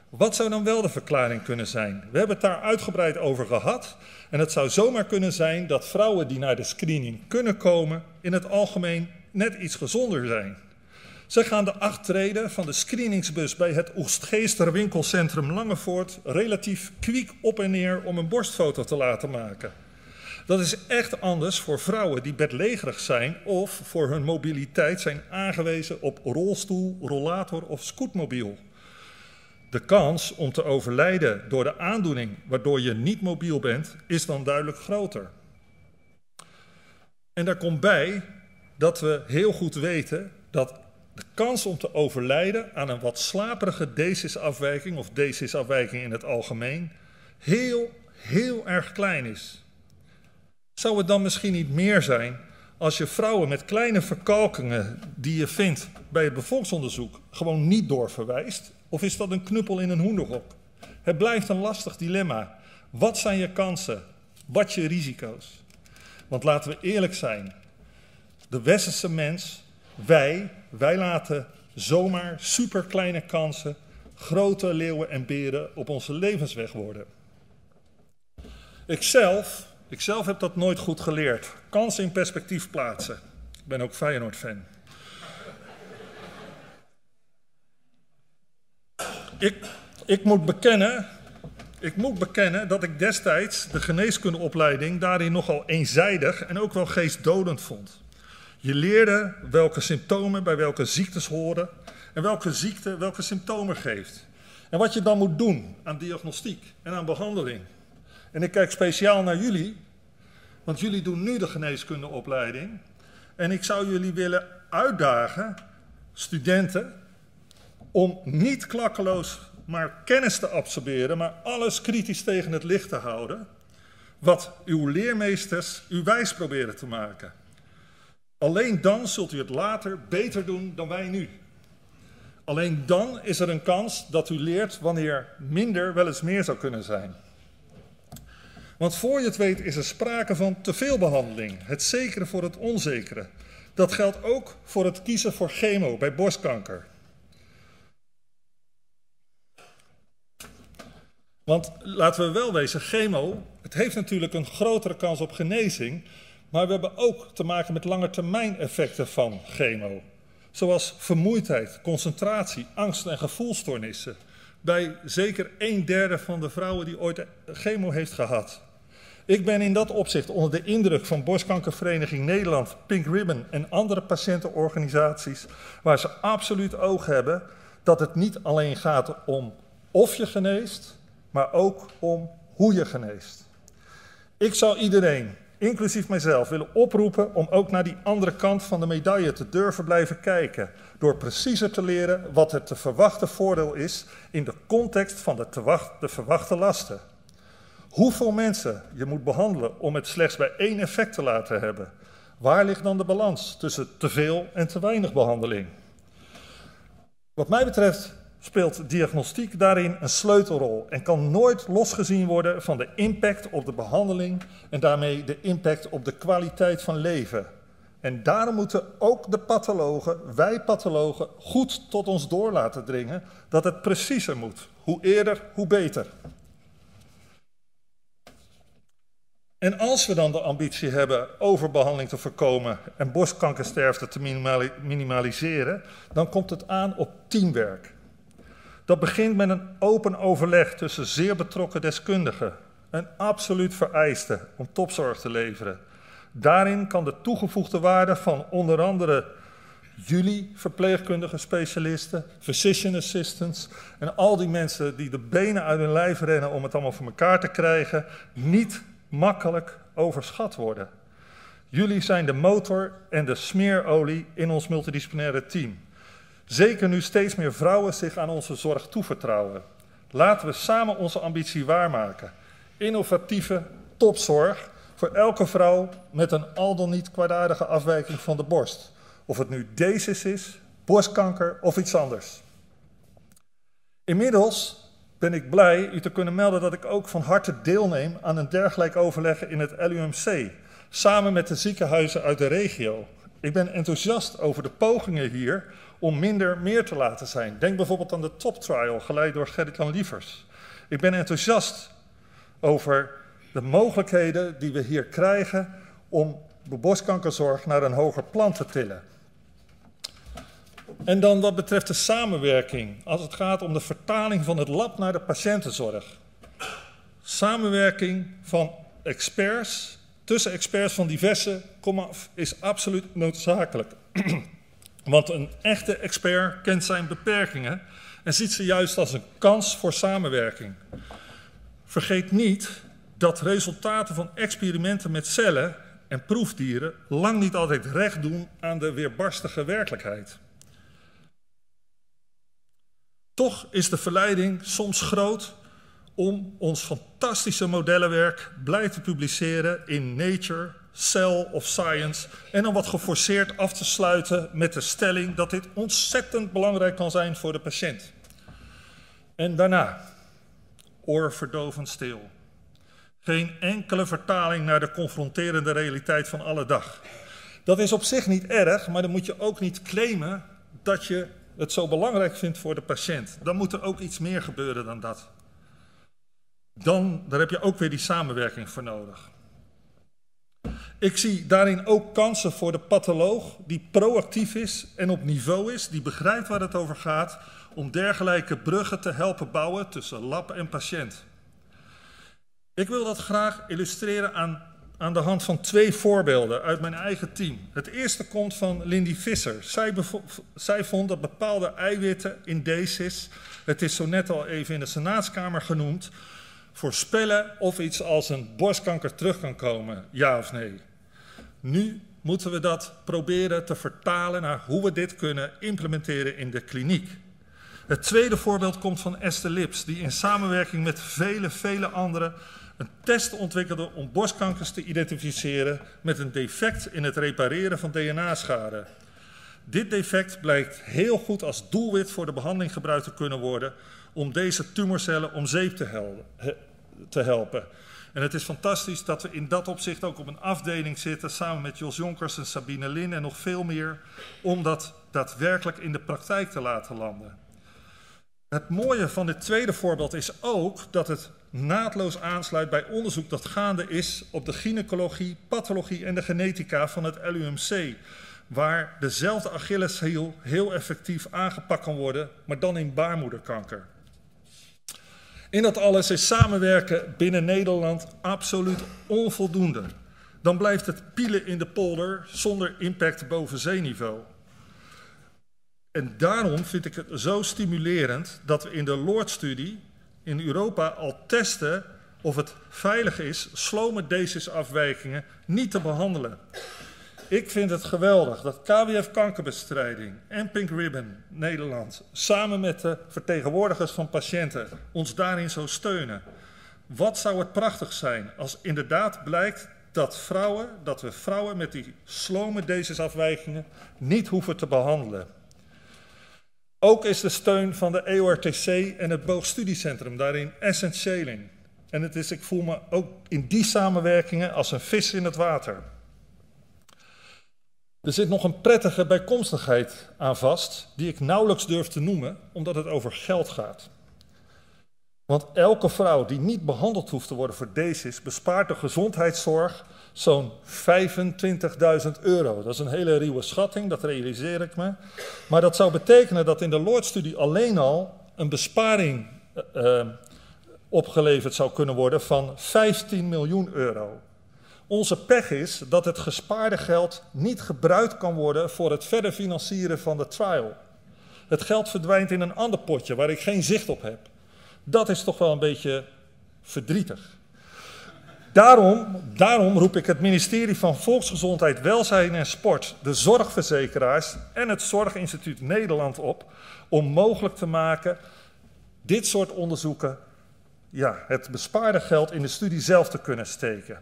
Wat zou dan wel de verklaring kunnen zijn? We hebben het daar uitgebreid over gehad. En het zou zomaar kunnen zijn dat vrouwen die naar de screening kunnen komen in het algemeen net iets gezonder zijn. Ze gaan de acht treden van de screeningsbus bij het Oegstgeester winkelcentrum Langevoort relatief kwiek op en neer om een borstfoto te laten maken. Dat is echt anders voor vrouwen die bedlegerig zijn of voor hun mobiliteit zijn aangewezen op rolstoel, rollator of scootmobiel. De kans om te overlijden door de aandoening waardoor je niet mobiel bent, is dan duidelijk groter. En daar komt bij dat we heel goed weten dat de kans om te overlijden aan een wat slaperige D C I S-afwijking of D C I S-afwijking in het algemeen heel, heel erg klein is. Zou het dan misschien niet meer zijn als je vrouwen met kleine verkalkingen die je vindt bij het bevolksonderzoek gewoon niet doorverwijst? Of is dat een knuppel in een hoenderhok? Het blijft een lastig dilemma. Wat zijn je kansen? Wat je risico's? Want laten we eerlijk zijn. De westerse mens, wij, wij laten zomaar superkleine kansen grote leeuwen en beren op onze levensweg worden. Ikzelf, ikzelf heb dat nooit goed geleerd. Kansen in perspectief plaatsen. Ik ben ook Feyenoord-fan. Ik, ik, moet bekennen, ik moet bekennen dat ik destijds de geneeskundeopleiding daarin nogal eenzijdig en ook wel geestdodend vond. Je leerde welke symptomen bij welke ziektes horen en welke ziekte welke symptomen geeft. En wat je dan moet doen aan diagnostiek en aan behandeling. En ik kijk speciaal naar jullie, want jullie doen nu de geneeskundeopleiding. En ik zou jullie willen uitdagen, studenten, om niet klakkeloos maar kennis te absorberen, maar alles kritisch tegen het licht te houden, wat uw leermeesters u wijs proberen te maken. Alleen dan zult u het later beter doen dan wij nu. Alleen dan is er een kans dat u leert wanneer minder wel eens meer zou kunnen zijn. Want voor je het weet is er sprake van te veel behandeling, het zekere voor het onzekere. Dat geldt ook voor het kiezen voor chemo bij borstkanker. Want laten we wel wezen, chemo, het heeft natuurlijk een grotere kans op genezing, maar we hebben ook te maken met langetermijneffecten van chemo. Zoals vermoeidheid, concentratie, angst en gevoelstoornissen. Bij zeker een derde van de vrouwen die ooit chemo heeft gehad. Ik ben in dat opzicht onder de indruk van Borstkankervereniging Nederland, Pink Ribbon en andere patiëntenorganisaties, waar ze absoluut oog hebben dat het niet alleen gaat om of je geneest, maar ook om hoe je geneest. Ik zou iedereen, inclusief mijzelf, willen oproepen om ook naar die andere kant van de medaille te durven blijven kijken, door preciezer te leren wat het te verwachten voordeel is in de context van de, te wacht, de verwachte lasten. Hoeveel mensen je moet behandelen om het slechts bij één effect te laten hebben? Waar ligt dan de balans tussen te veel en te weinig behandeling? Wat mij betreft speelt diagnostiek daarin een sleutelrol en kan nooit losgezien worden van de impact op de behandeling en daarmee de impact op de kwaliteit van leven. En daarom moeten ook de pathologen, wij pathologen, goed tot ons door laten dringen dat het preciezer moet. Hoe eerder, hoe beter. En als we dan de ambitie hebben overbehandeling te voorkomen en borstkankersterfte te minimaliseren, dan komt het aan op teamwerk. Dat begint met een open overleg tussen zeer betrokken deskundigen. Een absoluut vereiste om topzorg te leveren. Daarin kan de toegevoegde waarde van onder andere jullie verpleegkundige specialisten, physician assistants en al die mensen die de benen uit hun lijf rennen om het allemaal voor elkaar te krijgen, niet makkelijk overschat worden. Jullie zijn de motor en de smeerolie in ons multidisciplinaire team. Zeker nu steeds meer vrouwen zich aan onze zorg toevertrouwen. Laten we samen onze ambitie waarmaken. Innovatieve topzorg voor elke vrouw met een al dan niet kwaadaardige afwijking van de borst. Of het nu D C I S is, borstkanker of iets anders. Inmiddels ben ik blij u te kunnen melden dat ik ook van harte deelneem aan een dergelijk overleg in het L U M C. Samen met de ziekenhuizen uit de regio. Ik ben enthousiast over de pogingen hier om minder meer te laten zijn. Denk bijvoorbeeld aan de Top Trial, geleid door Gerrit van Liefers. Ik ben enthousiast over de mogelijkheden die we hier krijgen om de borstkankerzorg naar een hoger plan te tillen. En dan wat betreft de samenwerking, als het gaat om de vertaling van het lab naar de patiëntenzorg. Samenwerking van experts, tussen experts van diverse, komaf, is absoluut noodzakelijk. Want een echte expert kent zijn beperkingen en ziet ze juist als een kans voor samenwerking. Vergeet niet dat resultaten van experimenten met cellen en proefdieren lang niet altijd recht doen aan de weerbarstige werkelijkheid. Toch is de verleiding soms groot om ons fantastische modellenwerk blij te publiceren in Nature, Cell of Science en dan wat geforceerd af te sluiten met de stelling dat dit ontzettend belangrijk kan zijn voor de patiënt. En daarna, oorverdovend stil. Geen enkele vertaling naar de confronterende realiteit van alle dag. Dat is op zich niet erg, maar dan moet je ook niet claimen dat je het zo belangrijk vindt voor de patiënt. Dan moet er ook iets meer gebeuren dan dat. Dan, daar heb je ook weer die samenwerking voor nodig. Ik zie daarin ook kansen voor de patholoog die proactief is en op niveau is, die begrijpt waar het over gaat, om dergelijke bruggen te helpen bouwen tussen lab en patiënt. Ik wil dat graag illustreren aan, aan de hand van twee voorbeelden uit mijn eigen team. Het eerste komt van Lindy Visser. Zij, zij vond dat bepaalde eiwitten in D C I S, het is zo net al even in de Senaatskamer genoemd, voorspellen of iets als een borstkanker terug kan komen, ja of nee. Nu moeten we dat proberen te vertalen naar hoe we dit kunnen implementeren in de kliniek. Het tweede voorbeeld komt van Esther Lips, die in samenwerking met vele, vele anderen een test ontwikkelde om borstkankers te identificeren met een defect in het repareren van D N A-schade. Dit defect blijkt heel goed als doelwit voor de behandeling gebruikt te kunnen worden om deze tumorcellen om zeep te helpen. En het is fantastisch dat we in dat opzicht ook op een afdeling zitten, samen met Jos Jonkers en Sabine Lin en nog veel meer, om dat daadwerkelijk in de praktijk te laten landen. Het mooie van dit tweede voorbeeld is ook dat het naadloos aansluit bij onderzoek dat gaande is op de gynaecologie, pathologie en de genetica van het L U M C, waar dezelfde Achilleshiel heel effectief aangepakt kan worden, maar dan in baarmoederkanker. In dat alles is samenwerken binnen Nederland absoluut onvoldoende. Dan blijft het pielen in de polder zonder impact boven zeeniveau. En daarom vind ik het zo stimulerend dat we in de LORDS-studie in Europa al testen of het veilig is slome D C I S-afwijkingen niet te behandelen. Ik vind het geweldig dat K W F-kankerbestrijding en Pink Ribbon Nederland samen met de vertegenwoordigers van patiënten ons daarin zo steunen. Wat zou het prachtig zijn als inderdaad blijkt dat, vrouwen, dat we vrouwen met die slome D C I S-afwijkingen niet hoeven te behandelen. Ook is de steun van de E O R T C en het Borststudiecentrum daarin essentieel in. En het is, ik voel me ook in die samenwerkingen als een vis in het water. Er zit nog een prettige bijkomstigheid aan vast, die ik nauwelijks durf te noemen, omdat het over geld gaat. Want elke vrouw die niet behandeld hoeft te worden voor D C I S, bespaart de gezondheidszorg zo'n vijfentwintigduizend euro. Dat is een hele ruwe schatting, dat realiseer ik me. Maar dat zou betekenen dat in de LORDS-studie alleen al een besparing uh, opgeleverd zou kunnen worden van vijftien miljoen euro. Onze pech is dat het gespaarde geld niet gebruikt kan worden voor het verder financieren van de trial. Het geld verdwijnt in een ander potje waar ik geen zicht op heb. Dat is toch wel een beetje verdrietig. Daarom, daarom roep ik het ministerie van Volksgezondheid, Welzijn en Sport, de zorgverzekeraars en het Zorginstituut Nederland op om mogelijk te maken dit soort onderzoeken, ja, het bespaarde geld in de studie zelf te kunnen steken.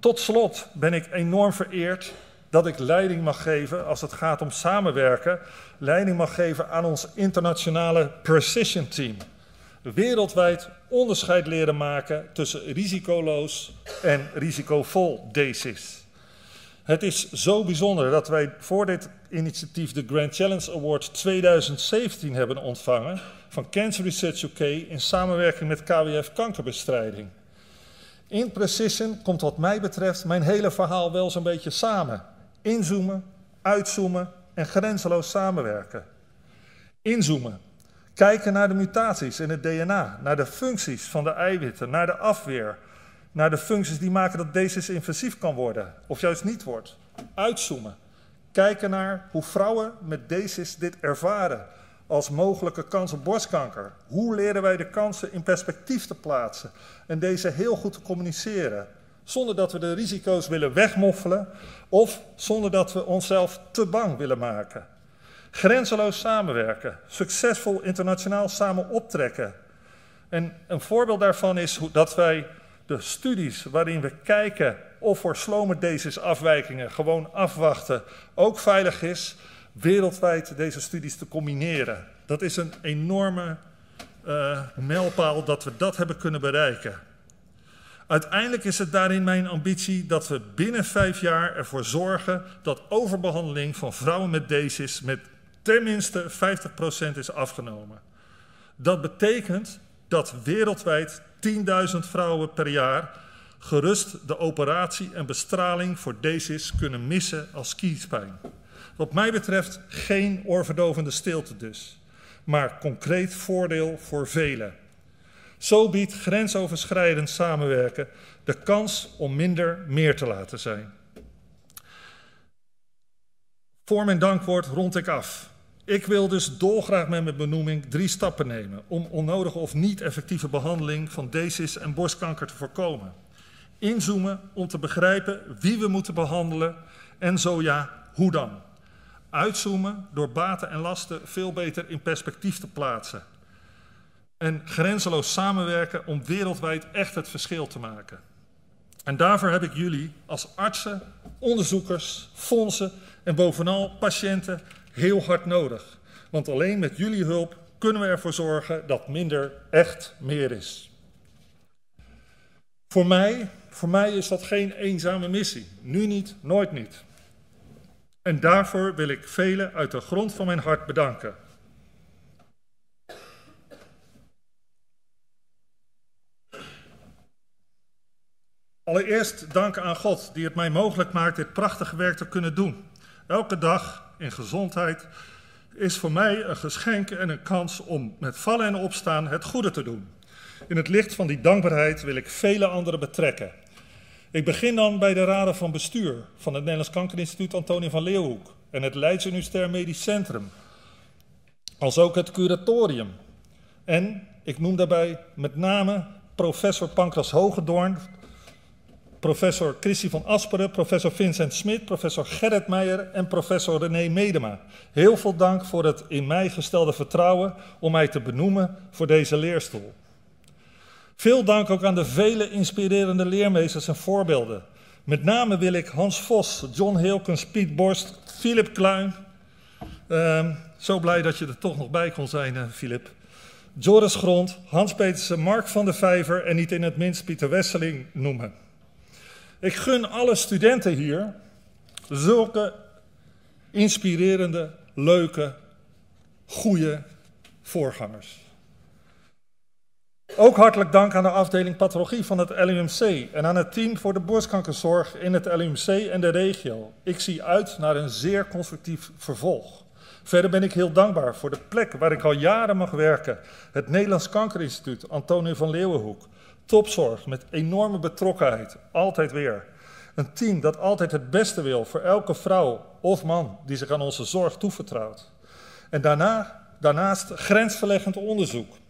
Tot slot ben ik enorm vereerd dat ik leiding mag geven als het gaat om samenwerken, leiding mag geven aan ons internationale Precision Team. Wereldwijd onderscheid leren maken tussen risicoloos en risicovol D C I S. Het is zo bijzonder dat wij voor dit initiatief de Grand Challenge Award tweeduizend zeventien hebben ontvangen van Cancer Research U K in samenwerking met K W F-kankerbestrijding. In Precision komt wat mij betreft mijn hele verhaal wel zo'n beetje samen. Inzoomen, uitzoomen en grenzeloos samenwerken. Inzoomen. Kijken naar de mutaties in het D N A, naar de functies van de eiwitten, naar de afweer, naar de functies die maken dat D C I S invasief kan worden of juist niet wordt. Uitzoomen. Kijken naar hoe vrouwen met D C I S dit ervaren als mogelijke kans op borstkanker. Hoe leren wij de kansen in perspectief te plaatsen en deze heel goed te communiceren, zonder dat we de risico's willen wegmoffelen of zonder dat we onszelf te bang willen maken. Grenzeloos samenwerken, succesvol internationaal samen optrekken. En een voorbeeld daarvan is dat wij de studies waarin we kijken of voor slome D C I S-afwijkingen gewoon afwachten ook veilig is, wereldwijd deze studies te combineren. Dat is een enorme uh, mijlpaal dat we dat hebben kunnen bereiken. Uiteindelijk is het daarin mijn ambitie dat we binnen vijf jaar ervoor zorgen dat overbehandeling van vrouwen met D C I S met tenminste vijftig procent is afgenomen. Dat betekent dat wereldwijd tienduizend vrouwen per jaar gerust de operatie en bestraling voor D C I S kunnen missen als kiespijn. Wat mij betreft geen oorverdovende stilte dus, maar concreet voordeel voor velen. Zo biedt grensoverschrijdend samenwerken de kans om minder meer te laten zijn. Voor mijn dankwoord rond ik af. Ik wil dus dolgraag met mijn benoeming drie stappen nemen om onnodige of niet effectieve behandeling van D C I S en borstkanker te voorkomen. Inzoomen om te begrijpen wie we moeten behandelen en zo ja, hoe dan. Uitzoomen door baten en lasten veel beter in perspectief te plaatsen. En grenzeloos samenwerken om wereldwijd echt het verschil te maken. En daarvoor heb ik jullie als artsen, onderzoekers, fondsen en bovenal patiënten heel hard nodig. Want alleen met jullie hulp kunnen we ervoor zorgen dat minder echt meer is. Voor mij, voor mij is dat geen eenzame missie. Nu niet, nooit niet. En daarvoor wil ik velen uit de grond van mijn hart bedanken. Allereerst dank aan God die het mij mogelijk maakt dit prachtige werk te kunnen doen. Elke dag in gezondheid is voor mij een geschenk en een kans om met vallen en opstaan het goede te doen. In het licht van die dankbaarheid wil ik vele anderen betrekken. Ik begin dan bij de raden van bestuur van het Nederlands Kankerinstituut Antoni van Leeuwenhoek en het Leids Universitair Medisch Centrum, als ook het curatorium. En ik noem daarbij met name professor Pancras Hogendoorn, professor Christi van Asperen, professor Vincent Smit, professor Gerrit Meijer en professor René Medema. Heel veel dank voor het in mij gestelde vertrouwen om mij te benoemen voor deze leerstoel. Veel dank ook aan de vele inspirerende leermeesters en voorbeelden. Met name wil ik Hans Vos, John Hilkens, Piet Borst, Philip Kluin. Uh, zo blij dat je er toch nog bij kon zijn, uh, Philip. Joris Grond, Hans Petersen, Mark van der Vijver en niet in het minst Pieter Wesseling noemen. Ik gun alle studenten hier zulke inspirerende, leuke, goede voorgangers. Ook hartelijk dank aan de afdeling pathologie van het L U M C en aan het team voor de borstkankerzorg in het L U M C en de regio. Ik zie uit naar een zeer constructief vervolg. Verder ben ik heel dankbaar voor de plek waar ik al jaren mag werken. Het Nederlands Kankerinstituut Antoni van Leeuwenhoek. Topzorg met enorme betrokkenheid, altijd weer. Een team dat altijd het beste wil voor elke vrouw of man die zich aan onze zorg toevertrouwt. En daarna, daarnaast grensverleggend onderzoek.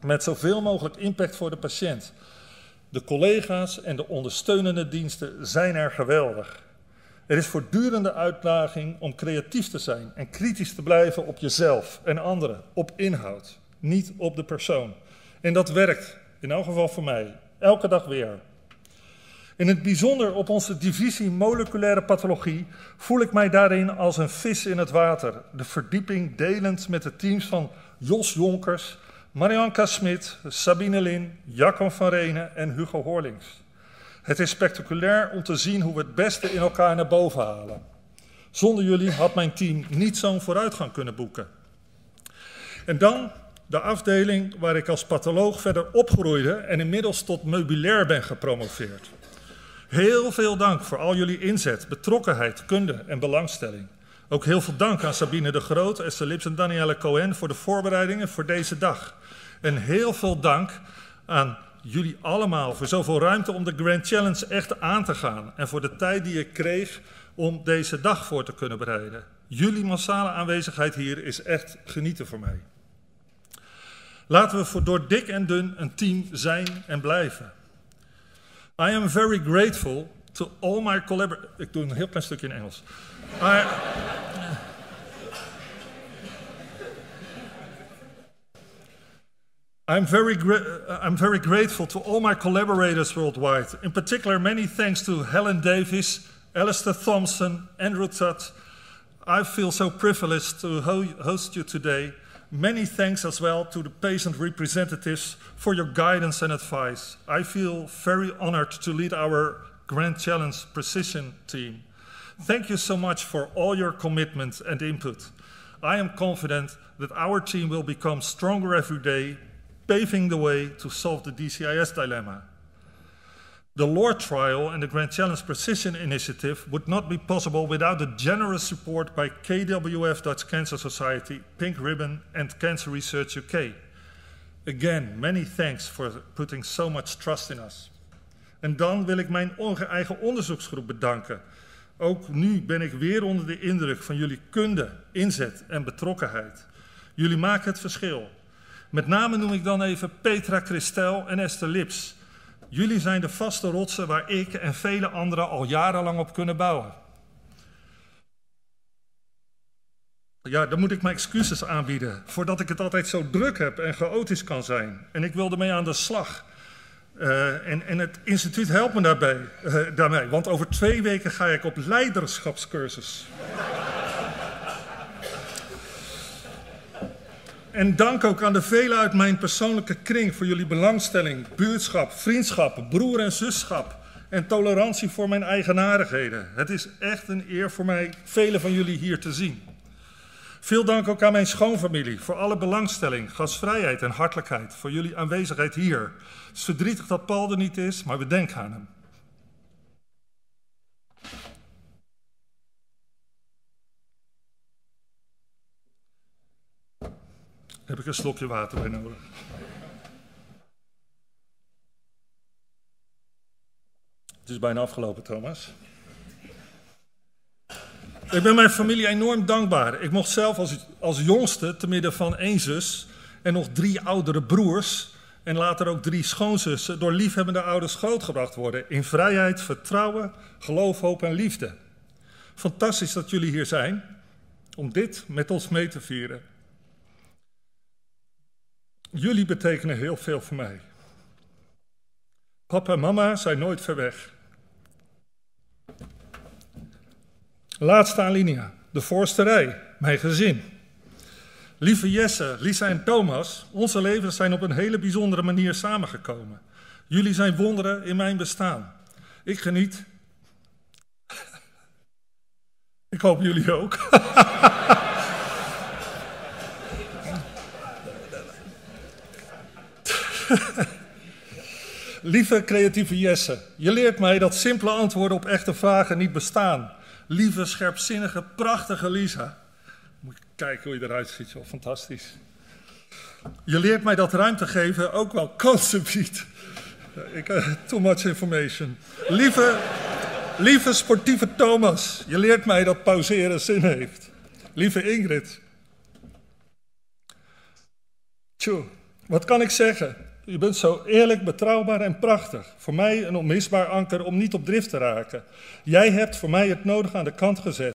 Met zoveel mogelijk impact voor de patiënt. De collega's en de ondersteunende diensten zijn er geweldig. Er is voortdurende uitdaging om creatief te zijn en kritisch te blijven op jezelf en anderen. Op inhoud, niet op de persoon. En dat werkt. In elk geval voor mij, elke dag weer. In het bijzonder op onze divisie moleculaire pathologie voel ik mij daarin als een vis in het water. De verdieping delend met de teams van Jos Jonkers, Marianka Smit, Sabine Lin, Jacco van Renen en Hugo Horlings. Het is spectaculair om te zien hoe we het beste in elkaar naar boven halen. Zonder jullie had mijn team niet zo'n vooruitgang kunnen boeken. En dan de afdeling waar ik als patholoog verder opgroeide en inmiddels tot meubilair ben gepromoveerd. Heel veel dank voor al jullie inzet, betrokkenheid, kunde en belangstelling. Ook heel veel dank aan Sabine de Groot, Esther Lips en Danielle Cohen voor de voorbereidingen voor deze dag. En heel veel dank aan jullie allemaal voor zoveel ruimte om de Grand Challenge echt aan te gaan. En voor de tijd die ik kreeg om deze dag voor te kunnen bereiden. Jullie massale aanwezigheid hier is echt genieten voor mij. Laten we voor door dik en dun een team zijn en blijven. I am very grateful to all my collaborators. Ik doe een heel klein stukje in Engels. I... I'm very, gra I'm very grateful to all my collaborators worldwide. In particular, many thanks to Helen Davis, Alistair Thompson, Andrew Tutt. I feel so privileged to ho host you today. Many thanks as well to the patient representatives for your guidance and advice. I feel very honored to lead our Grand Challenge Precision team. Thank you so much for all your commitment and input. I am confident that our team will become stronger every day, paving the way to solve the D C I S dilemma. The LORD trial and the Grand Challenge Precision Initiative would not be possible without the generous support by K W F Dutch Cancer Society, Pink Ribbon and Cancer Research U K. Again, many thanks for putting so much trust in us. En dan wil ik mijn eigen onderzoeksgroep bedanken. Ook nu ben ik weer onder de indruk van jullie kunde, inzet en betrokkenheid. Jullie maken het verschil. Met name noem ik dan even Petra Christel en Esther Lips. Jullie zijn de vaste rotsen waar ik en vele anderen al jarenlang op kunnen bouwen. Ja, dan moet ik mijn excuses aanbieden voordat ik het altijd zo druk heb en chaotisch kan zijn. En ik wil ermee aan de slag. Uh, en, en het instituut helpt me daarbij, uh, daarmee, want over twee weken ga ik op leiderschapscursus. En dank ook aan de velen uit mijn persoonlijke kring voor jullie belangstelling, buurtschap, vriendschap, broer- en zusschap en tolerantie voor mijn eigenaardigheden. Het is echt een eer voor mij velen van jullie hier te zien. Veel dank ook aan mijn schoonfamilie voor alle belangstelling, gastvrijheid en hartelijkheid voor jullie aanwezigheid hier. Het is verdrietig dat Paul er niet is, maar we denken aan hem. Daar heb ik een slokje water bij nodig. Het is bijna afgelopen, Thomas. Ik ben mijn familie enorm dankbaar. Ik mocht zelf als, als jongste, te midden van één zus en nog drie oudere broers en later ook drie schoonzussen, door liefhebbende ouders grootgebracht worden. In vrijheid, vertrouwen, geloof, hoop en liefde. Fantastisch dat jullie hier zijn om dit met ons mee te vieren. Jullie betekenen heel veel voor mij. Papa en mama zijn nooit ver weg. Laatste alinea, de voorste rij, mijn gezin. Lieve Jesse, Lisa en Thomas, onze levens zijn op een hele bijzondere manier samengekomen. Jullie zijn wonderen in mijn bestaan. Ik geniet. Ik hoop jullie ook. Lieve creatieve Jesse, je leert mij dat simpele antwoorden op echte vragen niet bestaan. Lieve, scherpzinnige, prachtige Lisa. Moet je kijken hoe je eruit ziet, joh. Fantastisch. Je leert mij dat ruimte geven ook wel kansen biedt. Ik, uh, too much information. Lieve, lieve sportieve Thomas, je leert mij dat pauzeren zin heeft. Lieve Ingrid. Tjoe, wat kan ik zeggen? U bent zo eerlijk, betrouwbaar en prachtig. Voor mij een onmisbaar anker om niet op drift te raken. Jij hebt voor mij het nodige aan de kant gezet.